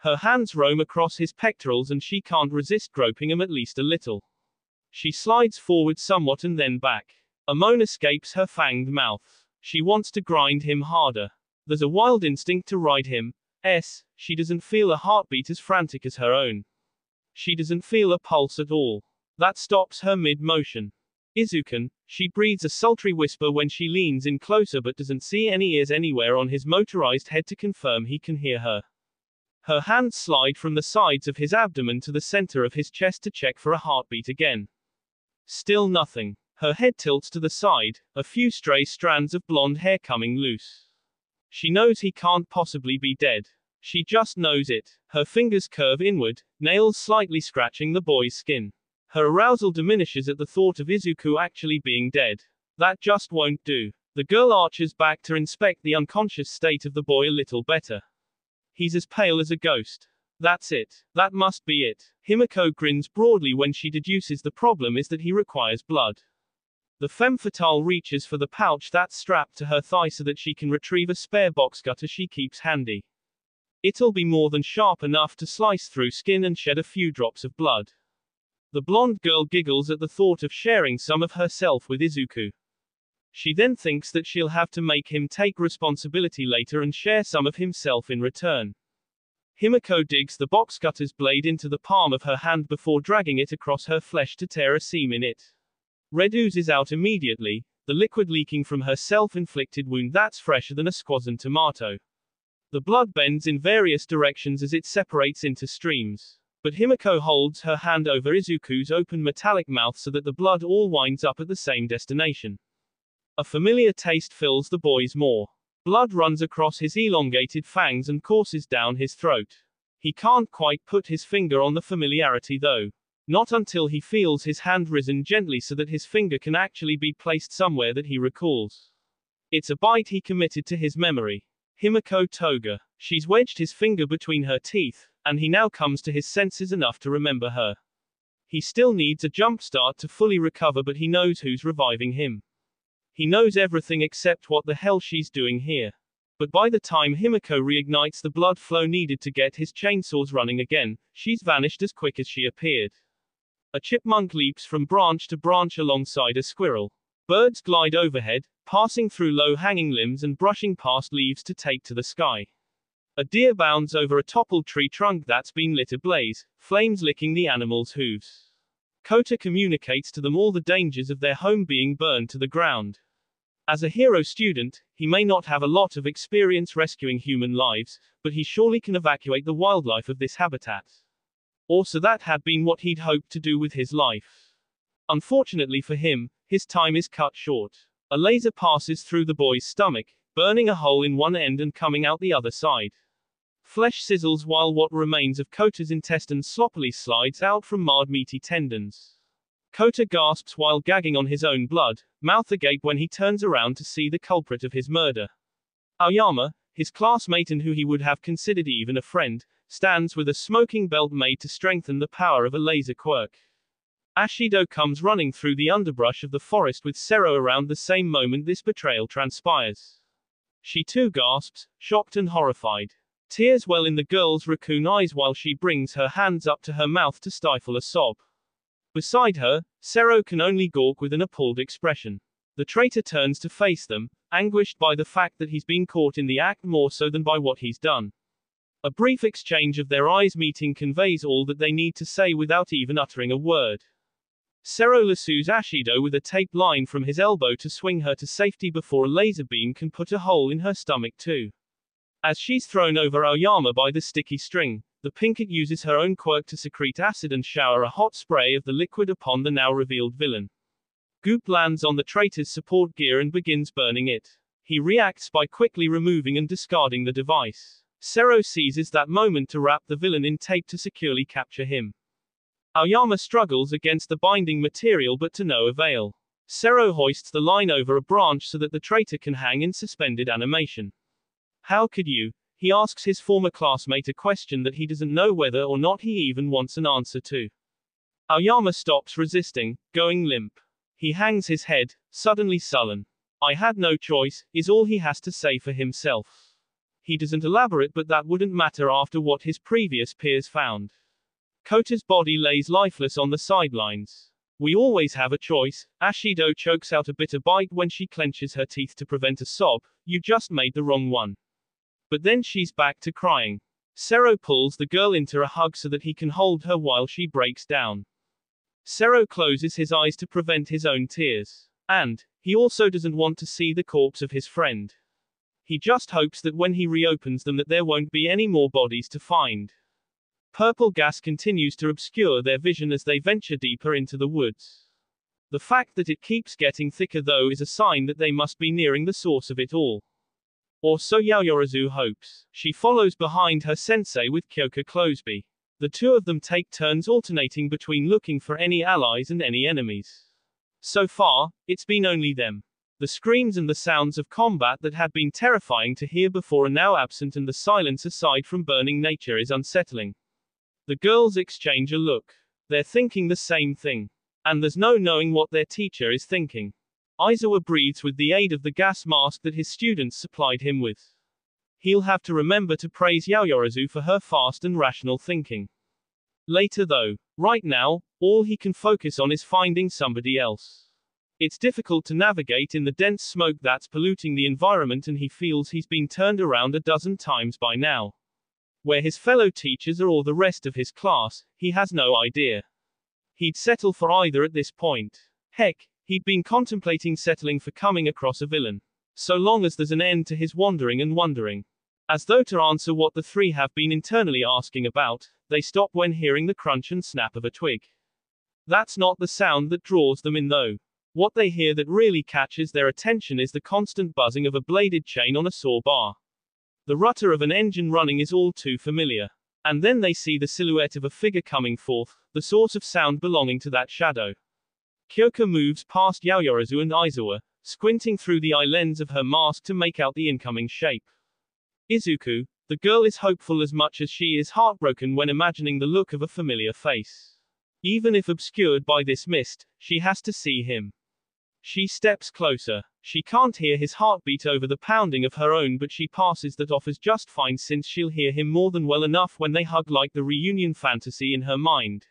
Her hands roam across his pectorals and she can't resist groping him at least a little. She slides forward somewhat and then back. A moan escapes her fanged mouth. She wants to grind him harder. There's a wild instinct to ride him. She doesn't feel a heartbeat as frantic as her own. She doesn't feel a pulse at all. That stops her mid-motion. Izuku, she breathes a sultry whisper when she leans in closer but doesn't see any ears anywhere on his motorized head to confirm he can hear her. Her hands slide from the sides of his abdomen to the center of his chest to check for a heartbeat again. Still nothing. Her head tilts to the side, a few stray strands of blonde hair coming loose. She knows he can't possibly be dead. She just knows it. Her fingers curve inward, nails slightly scratching the boy's skin. Her arousal diminishes at the thought of Izuku actually being dead. That just won't do. The girl arches back to inspect the unconscious state of the boy a little better. He's as pale as a ghost. That's it. That must be it. Himiko grins broadly when she deduces the problem is that he requires blood. The femme fatale reaches for the pouch that's strapped to her thigh so that she can retrieve a spare box cutter she keeps handy. It'll be more than sharp enough to slice through skin and shed a few drops of blood. The blonde girl giggles at the thought of sharing some of herself with Izuku. She then thinks that she'll have to make him take responsibility later and share some of himself in return. Himiko digs the box cutter's blade into the palm of her hand before dragging it across her flesh to tear a seam in it. Red oozes out immediately, the liquid leaking from her self-inflicted wound that's fresher than a squazen tomato. The blood bends in various directions as it separates into streams. But Himiko holds her hand over Izuku's open metallic mouth so that the blood all winds up at the same destination. A familiar taste fills the boy's maw. Blood runs across his elongated fangs and courses down his throat. He can't quite put his finger on the familiarity though. Not until he feels his hand risen gently so that his finger can actually be placed somewhere that he recalls. It's a bite he committed to his memory. Himiko Toga. She's wedged his finger between her teeth, and he now comes to his senses enough to remember her. He still needs a jumpstart to fully recover but he knows who's reviving him. He knows everything except what the hell she's doing here. But by the time Himiko reignites the blood flow needed to get his chainsaws running again, she's vanished as quick as she appeared. A chipmunk leaps from branch to branch alongside a squirrel. Birds glide overhead, passing through low-hanging limbs and brushing past leaves to take to the sky. A deer bounds over a toppled tree trunk that's been lit ablaze, flames licking the animal's hooves. Kota communicates to them all the dangers of their home being burned to the ground. As a hero student, he may not have a lot of experience rescuing human lives, but he surely can evacuate the wildlife of this habitat. Or so that had been what he'd hoped to do with his life. Unfortunately for him, his time is cut short. A laser passes through the boy's stomach, burning a hole in one end and coming out the other side. Flesh sizzles while what remains of Kota's intestines sloppily slides out from marred meaty tendons. Kota gasps while gagging on his own blood, mouth agape when he turns around to see the culprit of his murder. Aoyama, his classmate and who he would have considered even a friend, stands with a smoking belt made to strengthen the power of a laser quirk. Ashido comes running through the underbrush of the forest with Sero around the same moment this betrayal transpires. She too gasps, shocked and horrified. Tears well in the girl's raccoon eyes while she brings her hands up to her mouth to stifle a sob. Beside her, Sero can only gawk with an appalled expression. The traitor turns to face them, anguished by the fact that he's been caught in the act more so than by what he's done. A brief exchange of their eyes meeting conveys all that they need to say without even uttering a word. Sero lassoes Ashido with a tape line from his elbow to swing her to safety before a laser beam can put a hole in her stomach too. As she's thrown over Aoyama by the sticky string, the Pinkett uses her own quirk to secrete acid and shower a hot spray of the liquid upon the now revealed villain. Goop lands on the traitor's support gear and begins burning it. He reacts by quickly removing and discarding the device. Sero seizes that moment to wrap the villain in tape to securely capture him. Aoyama struggles against the binding material but to no avail. Sero hoists the line over a branch so that the traitor can hang in suspended animation. How could you? He asks his former classmate a question that he doesn't know whether or not he even wants an answer to. Aoyama stops resisting, going limp. He hangs his head, suddenly sullen. "I had no choice," is all he has to say for himself. He doesn't elaborate, but that wouldn't matter after what his previous peers found. Kota's body lays lifeless on the sidelines. "We always have a choice," Ashido chokes out a bitter bite when she clenches her teeth to prevent a sob. "You just made the wrong one." But then she's back to crying. Sero pulls the girl into a hug so that he can hold her while she breaks down. Sero closes his eyes to prevent his own tears. And he also doesn't want to see the corpse of his friend. He just hopes that when he reopens them that there won't be any more bodies to find. Purple gas continues to obscure their vision as they venture deeper into the woods. The fact that it keeps getting thicker though is a sign that they must be nearing the source of it all. Or so Yaoyorozu hopes. She follows behind her sensei with Kyoka Closeby. The two of them take turns alternating between looking for any allies and any enemies. So far, it's been only them. The screams and the sounds of combat that had been terrifying to hear before are now absent, and the silence aside from burning nature is unsettling. The girls exchange a look. They're thinking the same thing. And there's no knowing what their teacher is thinking. Aizawa breathes with the aid of the gas mask that his students supplied him with. He'll have to remember to praise Yaoyorozu for her fast and rational thinking. Later though. Right now, all he can focus on is finding somebody else. It's difficult to navigate in the dense smoke that's polluting the environment, and he feels he's been turned around a dozen times by now. Where his fellow teachers are or the rest of his class, he has no idea. He'd settle for either at this point. Heck, he'd been contemplating settling for coming across a villain. So long as there's an end to his wandering and wondering. As though to answer what the three have been internally asking about, they stop when hearing the crunch and snap of a twig. That's not the sound that draws them in though. What they hear that really catches their attention is the constant buzzing of a bladed chain on a saw bar. The rudder of an engine running is all too familiar. And then they see the silhouette of a figure coming forth, the source of sound belonging to that shadow. Kyoka moves past Yaoyorozu and Aizawa, squinting through the eye lens of her mask to make out the incoming shape. Izuku, the girl, is hopeful as much as she is heartbroken when imagining the look of a familiar face. Even if obscured by this mist, she has to see him. She steps closer. She can't hear his heartbeat over the pounding of her own, but she passes that off as just fine since she'll hear him more than well enough when they hug, like the reunion fantasy in her mind.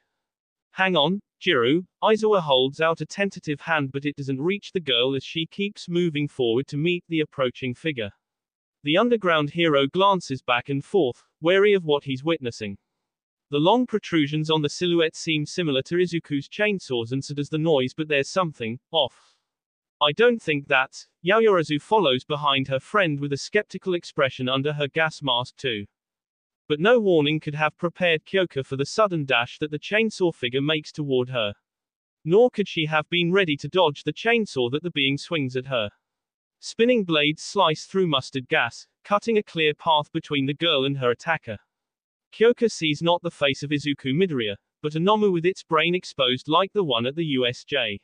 "Hang on," Jiru, Aizawa holds out a tentative hand but it doesn't reach the girl as she keeps moving forward to meet the approaching figure. The underground hero glances back and forth, wary of what he's witnessing. The long protrusions on the silhouette seem similar to Izuku's chainsaws and so does the noise, but there's something off. I don't think that's... Yaoyorozu follows behind her friend with a skeptical expression under her gas mask too. But no warning could have prepared Kyoka for the sudden dash that the chainsaw figure makes toward her. Nor could she have been ready to dodge the chainsaw that the being swings at her. Spinning blades slice through mustard gas, cutting a clear path between the girl and her attacker. Kyoka sees not the face of Izuku Midoriya, but a Nomu with its brain exposed like the one at the USJ.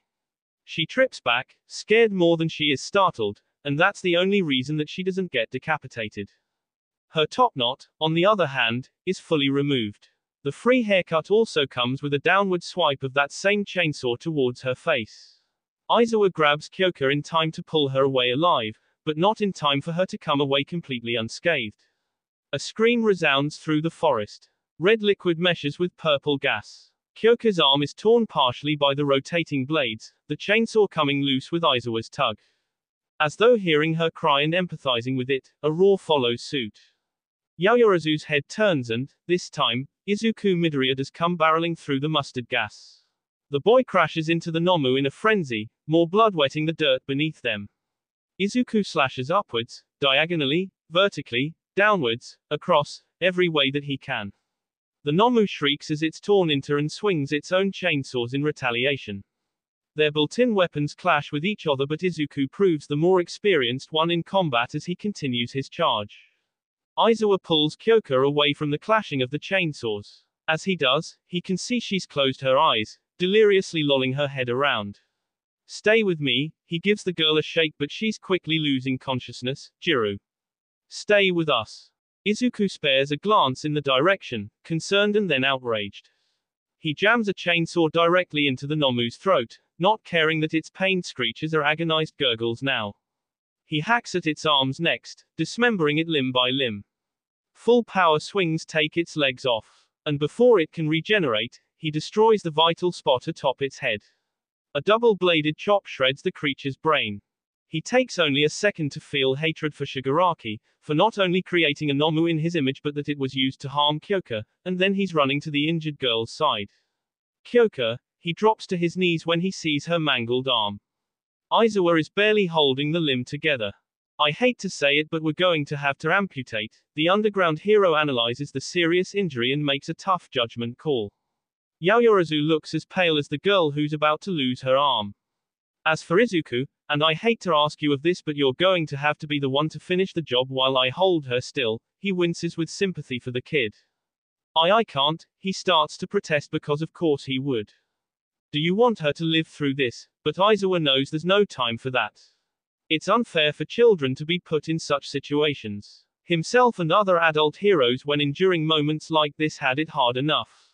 She trips back, scared more than she is startled, and that's the only reason that she doesn't get decapitated. Her topknot, on the other hand, is fully removed. The free haircut also comes with a downward swipe of that same chainsaw towards her face. Aizawa grabs Kyoka in time to pull her away alive, but not in time for her to come away completely unscathed. A scream resounds through the forest. Red liquid meshes with purple gas. Kyoka's arm is torn partially by the rotating blades, the chainsaw coming loose with Aizawa's tug. As though hearing her cry and empathizing with it, a roar follows suit. Yaoyorozu's head turns and, this time, Izuku Midoriya does come barreling through the mustard gas. The boy crashes into the Nomu in a frenzy, more blood wetting the dirt beneath them. Izuku slashes upwards, diagonally, vertically, downwards, across, every way that he can. The Nomu shrieks as it's torn into and swings its own chainsaws in retaliation. Their built-in weapons clash with each other, but Izuku proves the more experienced one in combat as he continues his charge. Aizawa pulls Kyoka away from the clashing of the chainsaws. As he does, he can see she's closed her eyes, deliriously lolling her head around. Stay with me, he gives the girl a shake but she's quickly losing consciousness. Jiru. Stay with us. Izuku spares a glance in the direction, concerned and then outraged. He jams a chainsaw directly into the Nomu's throat, not caring that its pain screeches are agonized gurgles now. He hacks at its arms next, dismembering it limb by limb. Full power swings take its legs off, and before it can regenerate, he destroys the vital spot atop its head. A double-bladed chop shreds the creature's brain. He takes only a second to feel hatred for Shigaraki, for not only creating a Nomu in his image but that it was used to harm Kyoka, and then he's running to the injured girl's side. Kyoka, he drops to his knees when he sees her mangled arm. Aizawa is barely holding the limb together. I hate to say it but we're going to have to amputate. The underground hero analyzes the serious injury and makes a tough judgment call. Yaoyorozu looks as pale as the girl who's about to lose her arm. As for Izuku, and I hate to ask you of this but you're going to have to be the one to finish the job while I hold her still, he winces with sympathy for the kid. I can't, he starts to protest because of course he would. Do you want her to live through this? But Aizawa knows there's no time for that. It's unfair for children to be put in such situations. Himself and other adult heroes when enduring moments like this had it hard enough.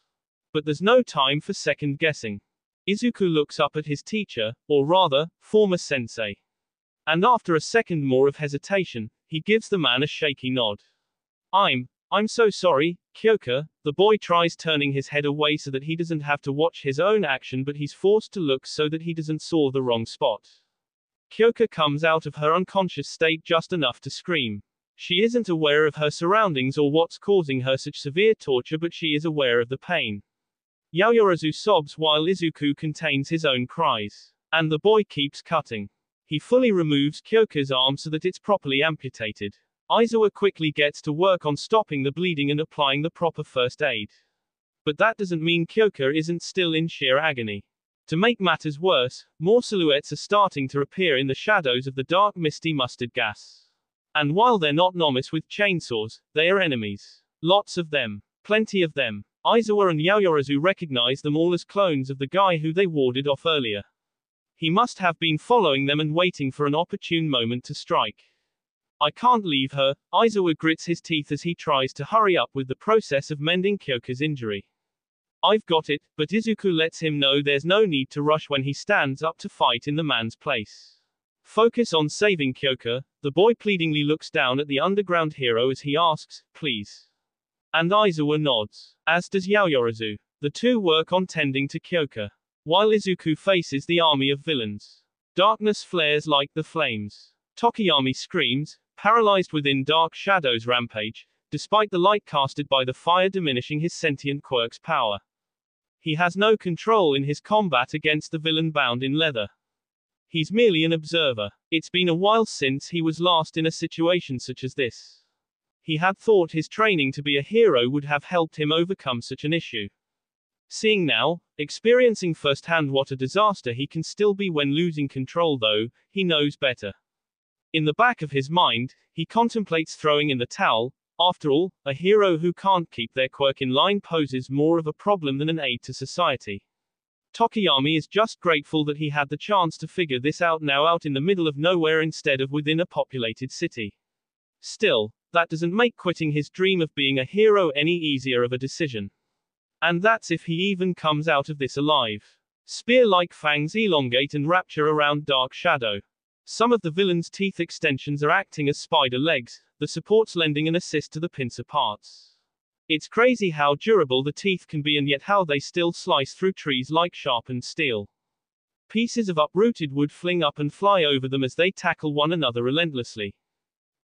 But there's no time for second guessing. Izuku looks up at his teacher, or rather, former sensei. And after a second more of hesitation, he gives the man a shaky nod. I'm so sorry, Kyoka. The boy tries turning his head away so that he doesn't have to watch his own action but he's forced to look so that he doesn't saw the wrong spot. Kyoka comes out of her unconscious state just enough to scream. She isn't aware of her surroundings or what's causing her such severe torture but she is aware of the pain. Yaoyorozu sobs while Izuku contains his own cries. And the boy keeps cutting. He fully removes Kyoka's arm so that it's properly amputated. Aizawa quickly gets to work on stopping the bleeding and applying the proper first aid. But that doesn't mean Kyoka isn't still in sheer agony. To make matters worse, more silhouettes are starting to appear in the shadows of the dark misty mustard gas. And while they're not novice with chainsaws, they are enemies. Lots of them. Plenty of them. Aizawa and Yaoyorozu recognize them all as clones of the guy who they warded off earlier. He must have been following them and waiting for an opportune moment to strike. I can't leave her. Aizawa grits his teeth as he tries to hurry up with the process of mending Kyoka's injury. I've got it, but Izuku lets him know there's no need to rush when he stands up to fight in the man's place. Focus on saving Kyoka. The boy pleadingly looks down at the underground hero as he asks, please. And Aizawa nods, as does Yaoyorozu. The two work on tending to Kyoka. while Izuku faces the army of villains. Darkness flares like the flames. Tokoyami screams, paralyzed within Dark Shadow's rampage, despite the light casted by the fire diminishing his sentient quirk's power. He has no control in his combat against the villain bound in leather. He's merely an observer. It's been a while since he was last in a situation such as this. He had thought his training to be a hero would have helped him overcome such an issue. Seeing now, experiencing firsthand what a disaster he can still be when losing control though, he knows better. In the back of his mind, he contemplates throwing in the towel. After all, a hero who can't keep their quirk in line poses more of a problem than an aid to society. Tokoyami is just grateful that he had the chance to figure this out now out in the middle of nowhere instead of within a populated city. Still, that doesn't make quitting his dream of being a hero any easier of a decision. And that's if he even comes out of this alive. Spear-like fangs elongate and rapture around Dark Shadow. Some of the villain's teeth extensions are acting as spider legs, the supports lending an assist to the pincer parts. It's crazy how durable the teeth can be and yet how they still slice through trees like sharpened steel. Pieces of uprooted wood fling up and fly over them as they tackle one another relentlessly.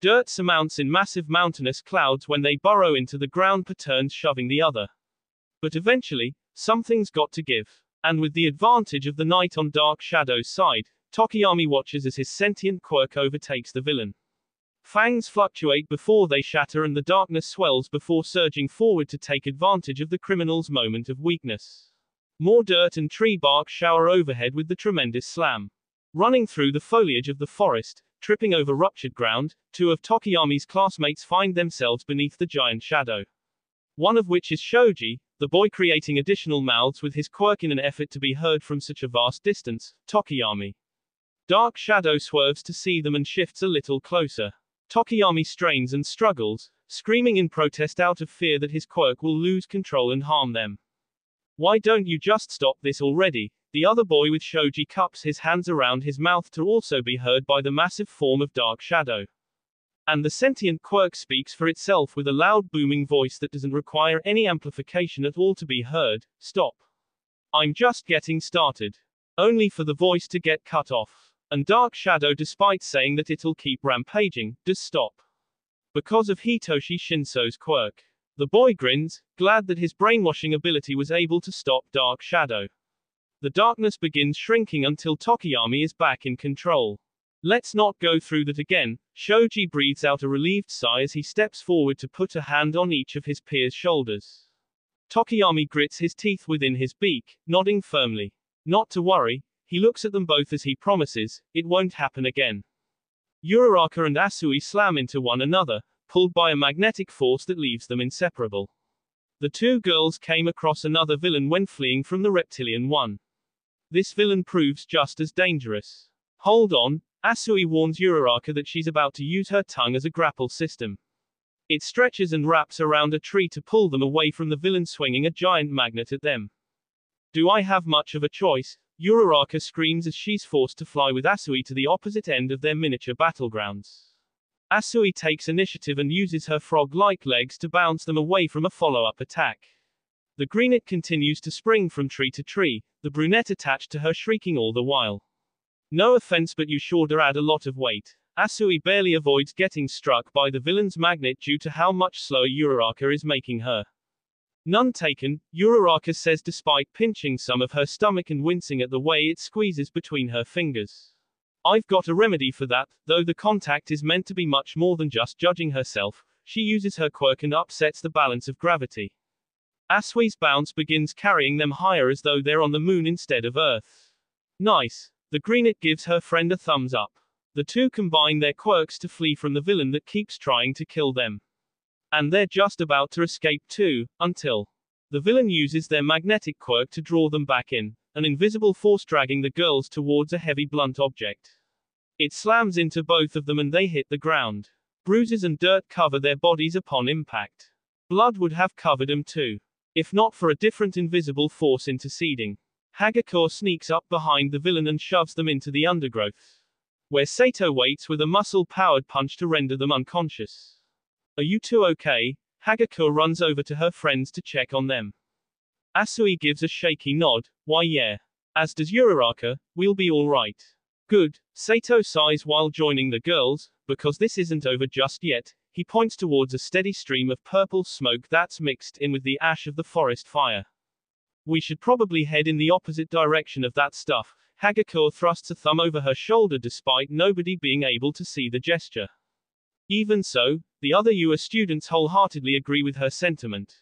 Dirt surmounts in massive mountainous clouds when they burrow into the ground per turns shoving the other. But eventually, something's got to give. And with the advantage of the night on Dark Shadow's side, Tokoyami watches as his sentient quirk overtakes the villain. Fangs fluctuate before they shatter and the darkness swells before surging forward to take advantage of the criminal's moment of weakness. More dirt and tree bark shower overhead with the tremendous slam. Running through the foliage of the forest, tripping over ruptured ground, two of Tokoyami's classmates find themselves beneath the giant shadow. One of which is Shoji, the boy creating additional mouths with his quirk in an effort to be heard from such a vast distance, Tokoyami. Dark Shadow swerves to see them and shifts a little closer. Tokoyami strains and struggles, screaming in protest out of fear that his quirk will lose control and harm them. Why don't you just stop this already? The other boy with Shoji cups his hands around his mouth to also be heard by the massive form of Dark Shadow. And the sentient quirk speaks for itself with a loud booming voice that doesn't require any amplification at all to be heard. Stop. I'm just getting started. Only for the voice to get cut off. And Dark Shadow, despite saying that it'll keep rampaging, does stop. Because of Hitoshi Shinso's quirk. The boy grins, glad that his brainwashing ability was able to stop Dark Shadow. The darkness begins shrinking until Tokoyami is back in control. Let's not go through that again, Shoji breathes out a relieved sigh as he steps forward to put a hand on each of his peers' shoulders. Tokoyami grits his teeth within his beak, nodding firmly. Not to worry, he looks at them both as he promises, it won't happen again. Uraraka and Asui slam into one another, pulled by a magnetic force that leaves them inseparable. The two girls came across another villain when fleeing from the reptilian one. This villain proves just as dangerous. Hold on. Asui warns Uraraka that she's about to use her tongue as a grapple system. It stretches and wraps around a tree to pull them away from the villain swinging a giant magnet at them. Do I have much of a choice? Uraraka screams as she's forced to fly with Asui to the opposite end of their miniature battlegrounds. Asui takes initiative and uses her frog-like legs to bounce them away from a follow-up attack. The brunette continues to spring from tree to tree, the brunette attached to her shrieking all the while. No offense but you sure'd add a lot of weight. Asui barely avoids getting struck by the villain's magnet due to how much slower Uraraka is making her. None taken, Uraraka says despite pinching some of her stomach and wincing at the way it squeezes between her fingers. I've got a remedy for that, though the contact is meant to be much more than just judging herself, she uses her quirk and upsets the balance of gravity. Asui's bounce begins carrying them higher as though they're on the moon instead of Earth. Nice. The brunette gives her friend a thumbs up. The two combine their quirks to flee from the villain that keeps trying to kill them. And they're just about to escape too, until the villain uses their magnetic quirk to draw them back in, an invisible force dragging the girls towards a heavy blunt object. It slams into both of them and they hit the ground. Bruises and dirt cover their bodies upon impact. Blood would have covered them too, if not for a different invisible force interceding. Hagakure sneaks up behind the villain and shoves them into the undergrowth, where Sato waits with a muscle-powered punch to render them unconscious. Are you two okay? Hagakure runs over to her friends to check on them. Asui gives a shaky nod, why yeah. As does Uraraka, we'll be alright. Good, Sato sighs while joining the girls, because this isn't over just yet. He points towards a steady stream of purple smoke that's mixed in with the ash of the forest fire. We should probably head in the opposite direction of that stuff. Hagakure thrusts a thumb over her shoulder despite nobody being able to see the gesture. Even so, the other UA students wholeheartedly agree with her sentiment.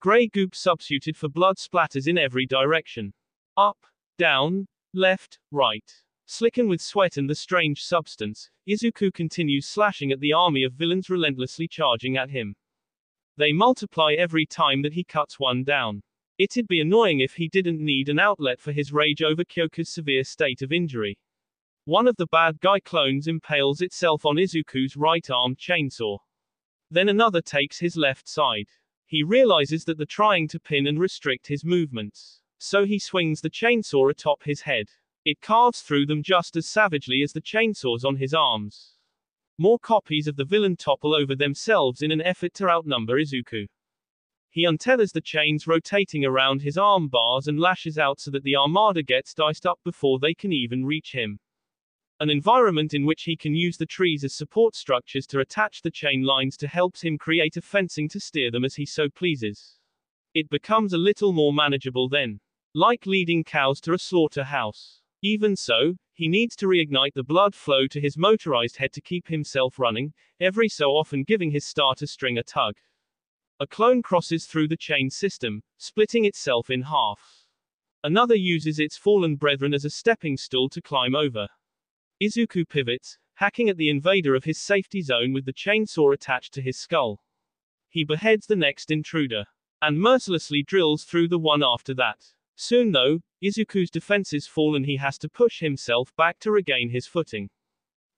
Grey goop substituted for blood splatters in every direction. Up, down, left, right. Slicken with sweat and the strange substance, Izuku continues slashing at the army of villains relentlessly charging at him. They multiply every time that he cuts one down. It'd be annoying if he didn't need an outlet for his rage over Kyoka's severe state of injury. One of the bad guy clones impales itself on Izuku's right arm chainsaw. Then another takes his left side. He realizes that they're trying to pin and restrict his movements. So he swings the chainsaw atop his head. It carves through them just as savagely as the chainsaws on his arms. More copies of the villain topple over themselves in an effort to outnumber Izuku. He untethers the chains rotating around his arm bars and lashes out so that the armada gets diced up before they can even reach him. An environment in which he can use the trees as support structures to attach the chain lines to helps him create a fencing to steer them as he so pleases. It becomes a little more manageable then. Like leading cows to a slaughterhouse. Even so, he needs to reignite the blood flow to his motorized head to keep himself running, every so often giving his starter string a tug. A clone crosses through the chain system, splitting itself in half. Another uses its fallen brethren as a stepping stool to climb over. Izuku pivots, hacking at the invader of his safety zone with the chainsaw attached to his skull. He beheads the next intruder, and mercilessly drills through the one after that. Soon though, Izuku's defenses fall and he has to push himself back to regain his footing.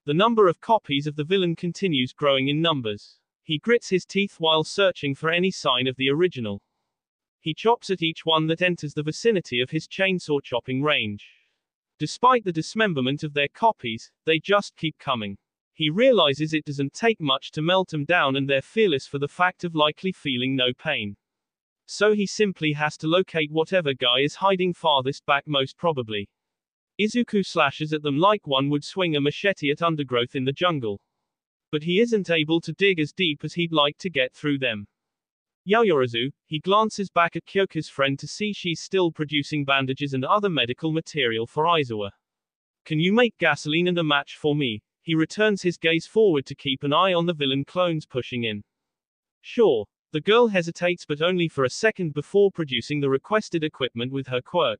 The number of copies of the villain continues growing in numbers. He grits his teeth while searching for any sign of the original. He chops at each one that enters the vicinity of his chainsaw chopping range. Despite the dismemberment of their copies, they just keep coming. He realizes it doesn't take much to melt them down and they're fearless for the fact of likely feeling no pain. So he simply has to locate whatever guy is hiding farthest back most probably. Izuku slashes at them like one would swing a machete at undergrowth in the jungle. But he isn't able to dig as deep as he'd like to get through them. Yaoyorozu, he glances back at Kyoka's friend to see she's still producing bandages and other medical material for Aizawa. Can you make gasoline and a match for me? He returns his gaze forward to keep an eye on the villain clones pushing in. Sure. The girl hesitates but only for a second before producing the requested equipment with her quirk.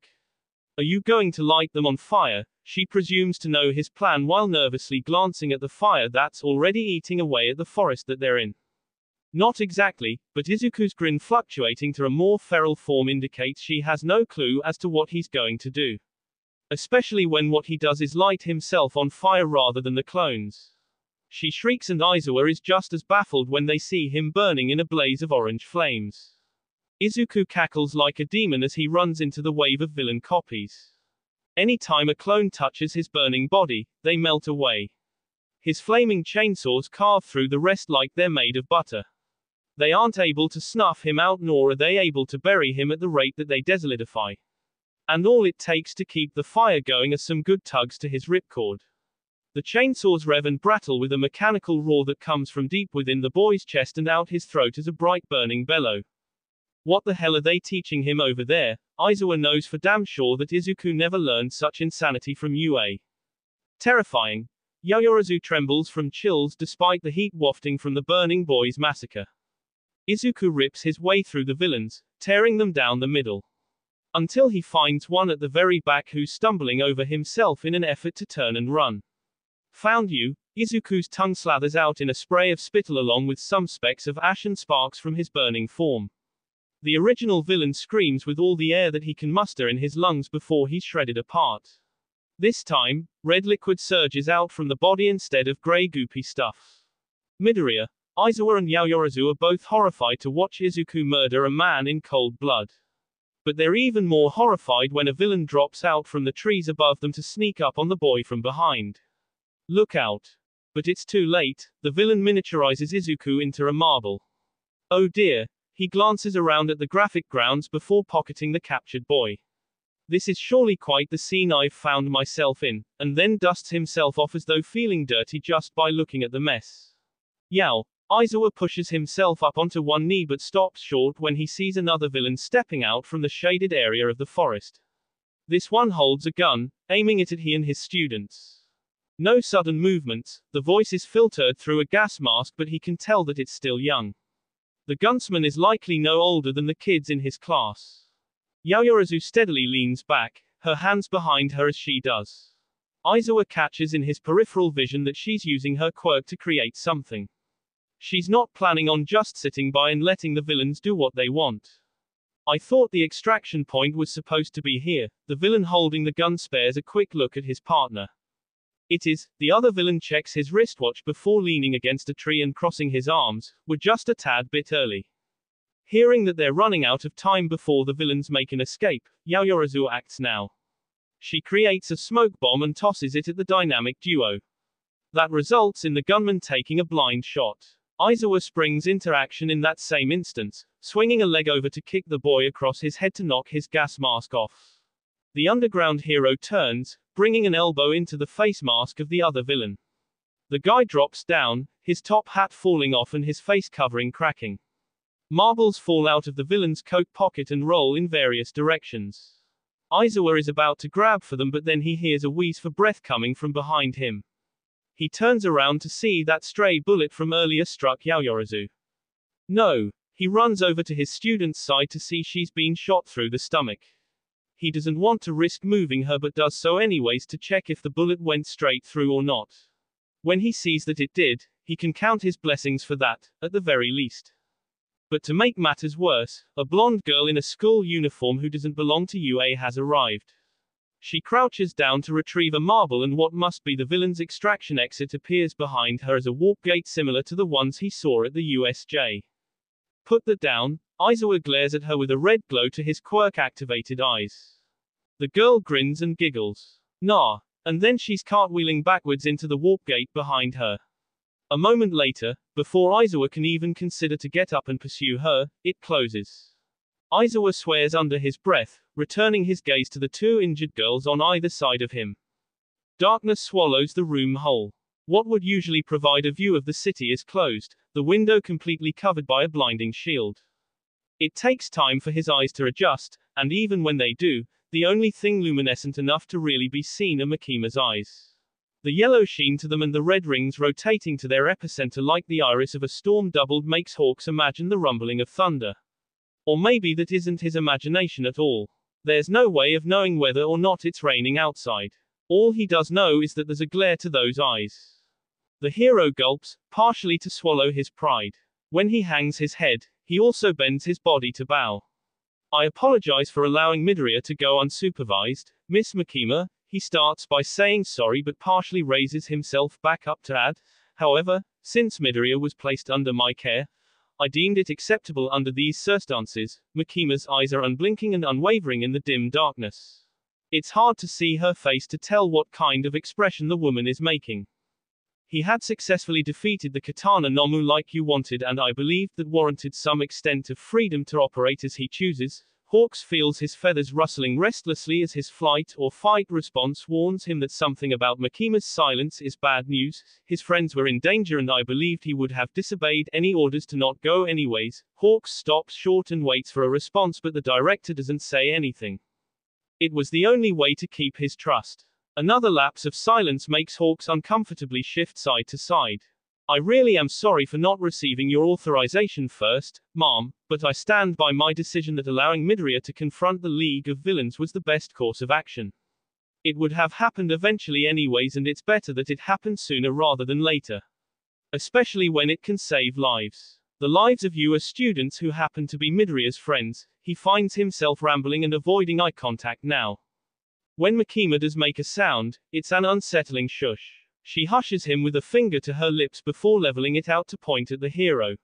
Are you going to light them on fire? She presumes to know his plan while nervously glancing at the fire that's already eating away at the forest that they're in. Not exactly, but Izuku's grin fluctuating to a more feral form indicates she has no clue as to what he's going to do. Especially when what he does is light himself on fire rather than the clones. She shrieks and Aizawa is just as baffled when they see him burning in a blaze of orange flames. Izuku cackles like a demon as he runs into the wave of villain copies. Any time a clone touches his burning body, they melt away. His flaming chainsaws carve through the rest like they're made of butter. They aren't able to snuff him out nor are they able to bury him at the rate that they desolidify. And all it takes to keep the fire going are some good tugs to his ripcord. The chainsaws rev and brattle with a mechanical roar that comes from deep within the boy's chest and out his throat as a bright burning bellow. What the hell are they teaching him over there? Aizawa knows for damn sure that Izuku never learned such insanity from UA. Terrifying. Yaoyorozu trembles from chills despite the heat wafting from the burning boy's massacre. Izuku rips his way through the villains, tearing them down the middle. Until he finds one at the very back who's stumbling over himself in an effort to turn and run. Found you. Izuku's tongue slathers out in a spray of spittle along with some specks of ash and sparks from his burning form. The original villain screams with all the air that he can muster in his lungs before he's shredded apart. This time, red liquid surges out from the body instead of grey goopy stuff. Midoriya, Aizawa and Yaoyorozu are both horrified to watch Izuku murder a man in cold blood. But they're even more horrified when a villain drops out from the trees above them to sneak up on the boy from behind. Look out. But it's too late, the villain miniaturizes Izuku into a marble. Oh dear. He glances around at the graphic grounds before pocketing the captured boy. This is surely quite the scene I've found myself in, and then dusts himself off as though feeling dirty just by looking at the mess. Yao. Aizawa pushes himself up onto one knee but stops short when he sees another villain stepping out from the shaded area of the forest. This one holds a gun, aiming it at he and his students. No sudden movements, the voice is filtered through a gas mask but he can tell that it's still young. The gunsman is likely no older than the kids in his class. Yaoyorozu steadily leans back, her hands behind her as she does. Aizawa catches in his peripheral vision that she's using her quirk to create something. She's not planning on just sitting by and letting the villains do what they want. I thought the extraction point was supposed to be here. The villain holding the gun spares a quick look at his partner. It is. The other villain checks his wristwatch before leaning against a tree and crossing his arms. We're just a tad bit early. Hearing that they're running out of time before the villains make an escape, Yaoyorozu acts now. She creates a smoke bomb and tosses it at the dynamic duo. That results in the gunman taking a blind shot. Aizawa springs into action in that same instance, swinging a leg over to kick the boy across his head to knock his gas mask off. The underground hero turns, bringing an elbow into the face mask of the other villain. The guy drops down, his top hat falling off and his face covering cracking. Marbles fall out of the villain's coat pocket and roll in various directions. Aizawa is about to grab for them but then he hears a wheeze for breath coming from behind him. He turns around to see that stray bullet from earlier struck Yaoyorozu. No. He runs over to his student's side to see she's been shot through the stomach. He doesn't want to risk moving her but does so anyways to check if the bullet went straight through or not. When he sees that it did, he can count his blessings for that, at the very least. But to make matters worse, a blonde girl in a school uniform who doesn't belong to UA has arrived. She crouches down to retrieve a marble and what must be the villain's extraction exit appears behind her as a warp gate similar to the ones he saw at the USJ. Put that down. Aizawa glares at her with a red glow to his quirk-activated eyes. The girl grins and giggles. Nah. And then she's cartwheeling backwards into the warp gate behind her. A moment later, before Aizawa can even consider to get up and pursue her, it closes. Aizawa swears under his breath, returning his gaze to the two injured girls on either side of him. Darkness swallows the room whole. What would usually provide a view of the city is closed, the window completely covered by a blinding shield. It takes time for his eyes to adjust, and even when they do, the only thing luminescent enough to really be seen are Makima's eyes. The yellow sheen to them and the red rings rotating to their epicenter like the iris of a storm doubled makes Hawks imagine the rumbling of thunder. Or maybe that isn't his imagination at all. There's no way of knowing whether or not it's raining outside. All he does know is that there's a glare to those eyes. The hero gulps, partially to swallow his pride. When he hangs his head, he also bends his body to bow. I apologize for allowing Midoriya to go unsupervised, Miss Makima. He starts by saying sorry but partially raises himself back up to add, however, since Midoriya was placed under my care, I deemed it acceptable under these circumstances. Makima's eyes are unblinking and unwavering in the dim darkness. It's hard to see her face to tell what kind of expression the woman is making. He had successfully defeated the Katana Nomu like you wanted and I believed that warranted some extent of freedom to operate as he chooses. Hawks feels his feathers rustling restlessly as his flight or fight response warns him that something about Makima's silence is bad news. His friends were in danger and I believed he would have disobeyed any orders to not go anyways. Hawks stops short and waits for a response but the director doesn't say anything. It was the only way to keep his trust. Another lapse of silence makes Hawks uncomfortably shift side to side. I really am sorry for not receiving your authorization first, ma'am, but I stand by my decision that allowing Midoriya to confront the League of Villains was the best course of action. It would have happened eventually anyways and it's better that it happened sooner rather than later. Especially when it can save lives. The lives of UA students who happen to be Midoriya's friends. He finds himself rambling and avoiding eye contact now. When Makima does make a sound, it's an unsettling shush. She hushes him with a finger to her lips before leveling it out to point at the hero.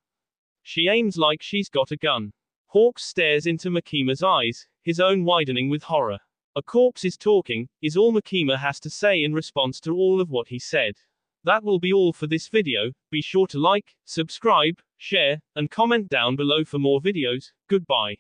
She aims like she's got a gun. Hawks stares into Makima's eyes, his own widening with horror. A corpse is talking, is all Makima has to say in response to all of what he said. That will be all for this video. Be sure to like, subscribe, share, and comment down below for more videos. Goodbye.